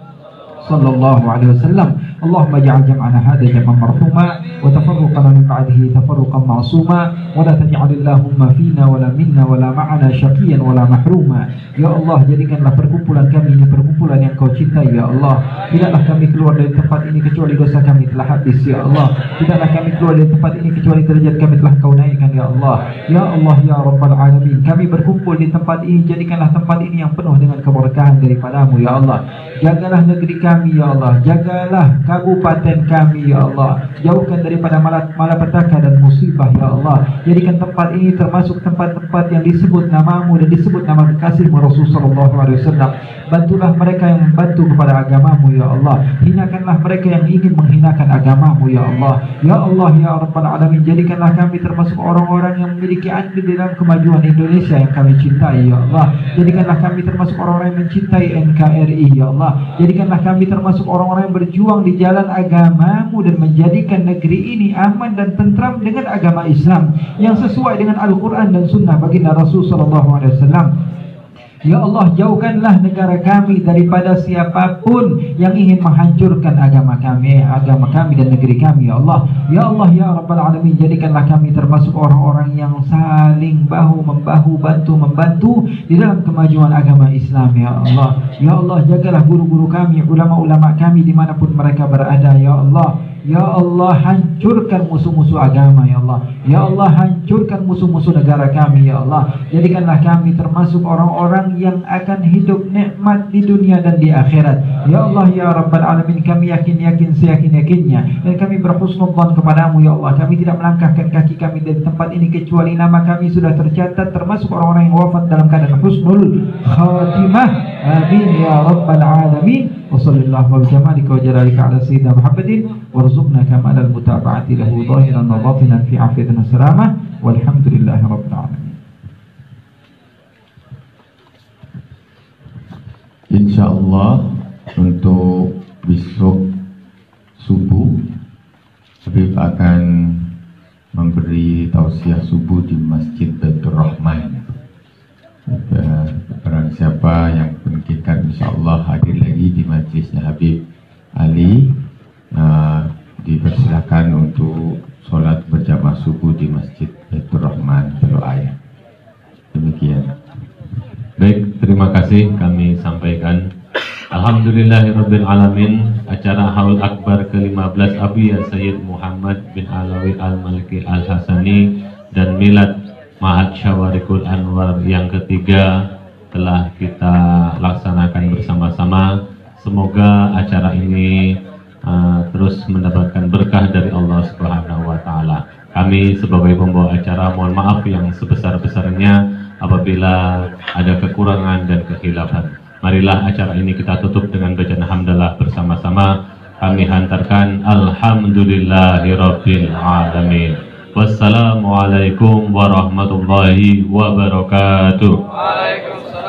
sallallahu alaihi wasallam. Allahumma ja'al jam'ana hadha jam'an marhuma wa tafarruqana min ba'dihi tafarruqan ma'suma wa la taj'alillahumma fina wa la minna wa la ma'ana syaqiyan wa la mahruma. Ya Allah, jadikanlah perkumpulan kami ini perkumpulan yang Kau cintai ya Allah. Tidaklah kami keluar dari tempat ini kecuali dosa kami telah habis ya Allah. Tidaklah kami keluar dari tempat ini kecuali derajat kami telah Kau naikkan ya Allah. Ya Allah ya Rabbal alamin, kami berkumpul di tempat ini, jadikanlah tempat ini yang penuh dengan keberkahan daripada-Mu ya Allah. Jagalah negeri kami ya Allah, jagalah kabupaten kami ya Allah, jauhkan daripada malapetaka dan musibah ya Allah. Jadikan tempat ini termasuk tempat-tempat yang disebut namamu dan disebut nama kekasihmu Rasulullah SAW. Bantulah mereka yang membantu kepada agamamu ya Allah, hinakanlah mereka yang ingin menghinakan agamamu ya Allah. Ya Allah ya Rabbal alamin, jadikanlah kami termasuk orang-orang yang memiliki andil dalam kemajuan Indonesia yang kami cintai ya Allah. Jadikanlah kami termasuk orang-orang yang mencintai NKRI ya Allah. Jadikanlah kami termasuk orang-orang yang berjuang di jalan agamamu dan menjadikan negeri ini aman dan tentram dengan agama Islam yang sesuai dengan Al-Quran dan Sunnah baginda Rasul Sallallahu Alaihi Wasallam. Ya Allah, jauhkanlah negara kami daripada siapapun yang ingin menghancurkan agama kami dan negeri kami ya Allah. Ya Allah ya Rabbal alamin, jadikanlah kami termasuk orang-orang yang saling bahu membahu, bantu membantu di dalam kemajuan agama Islam ya Allah. Ya Allah, jagalah guru-guru kami, ulama-ulama kami dimanapun mereka berada ya Allah. Ya Allah, hancurkan musuh-musuh agama, Ya Allah. Ya Allah, hancurkan musuh-musuh negara kami, Ya Allah. Jadikanlah kami termasuk orang-orang yang akan hidup nikmat di dunia dan di akhirat. Ya Allah, Ya Rabbal Alamin, kami yakin-yakin seyakin-yakinnya. Dan kami berhusnudzon kepadamu, Ya Allah. Kami tidak melangkahkan kaki kami dari tempat ini kecuali nama kami sudah tercatat termasuk orang-orang yang wafat dalam keadaan husnul khatimah. Amin, Ya Rabbal Alamin. وصلى الله وبارك وجلالك على سيدنا محمد وارزقنا كمال المتابعة له ظاهرا وباطنا في عافية وسلامة والحمد لله رب العالمين. Insya Allah untuk besok subuh Habib akan memberi tausiah subuh di Masjid Baiturrahman. Barang siapa yang pentingkan insya Allah hadir lagi di majlisnya Habib Ali, dipersilakan untuk sholat berjamaah subuh di Masjid Baiturrahman Beloaya. Demikian. Baik, terima kasih kami sampaikan. Alhamdulillahirrabbilalamin. Acara Haul Akbar ke-15 Abuya Sayyid Muhammad bin Alawi Al-Maliki Al-Hasani dan Milad Ma'had Syawariqul Anwar yang ketiga telah kita laksanakan bersama-sama. Semoga acara ini terus mendapatkan berkah dari Allah Subhanahu wa taala. Kami sebagai pembawa acara mohon maaf yang sebesar-besarnya apabila ada kekurangan dan kehilafan. Marilah acara ini kita tutup dengan bacaan hamdalah bersama-sama. Kami hantarkan alhamdulillahirabbil alamin. Wassalamualaikum warahmatullahi wabarakatuh. Waalaikumsalam.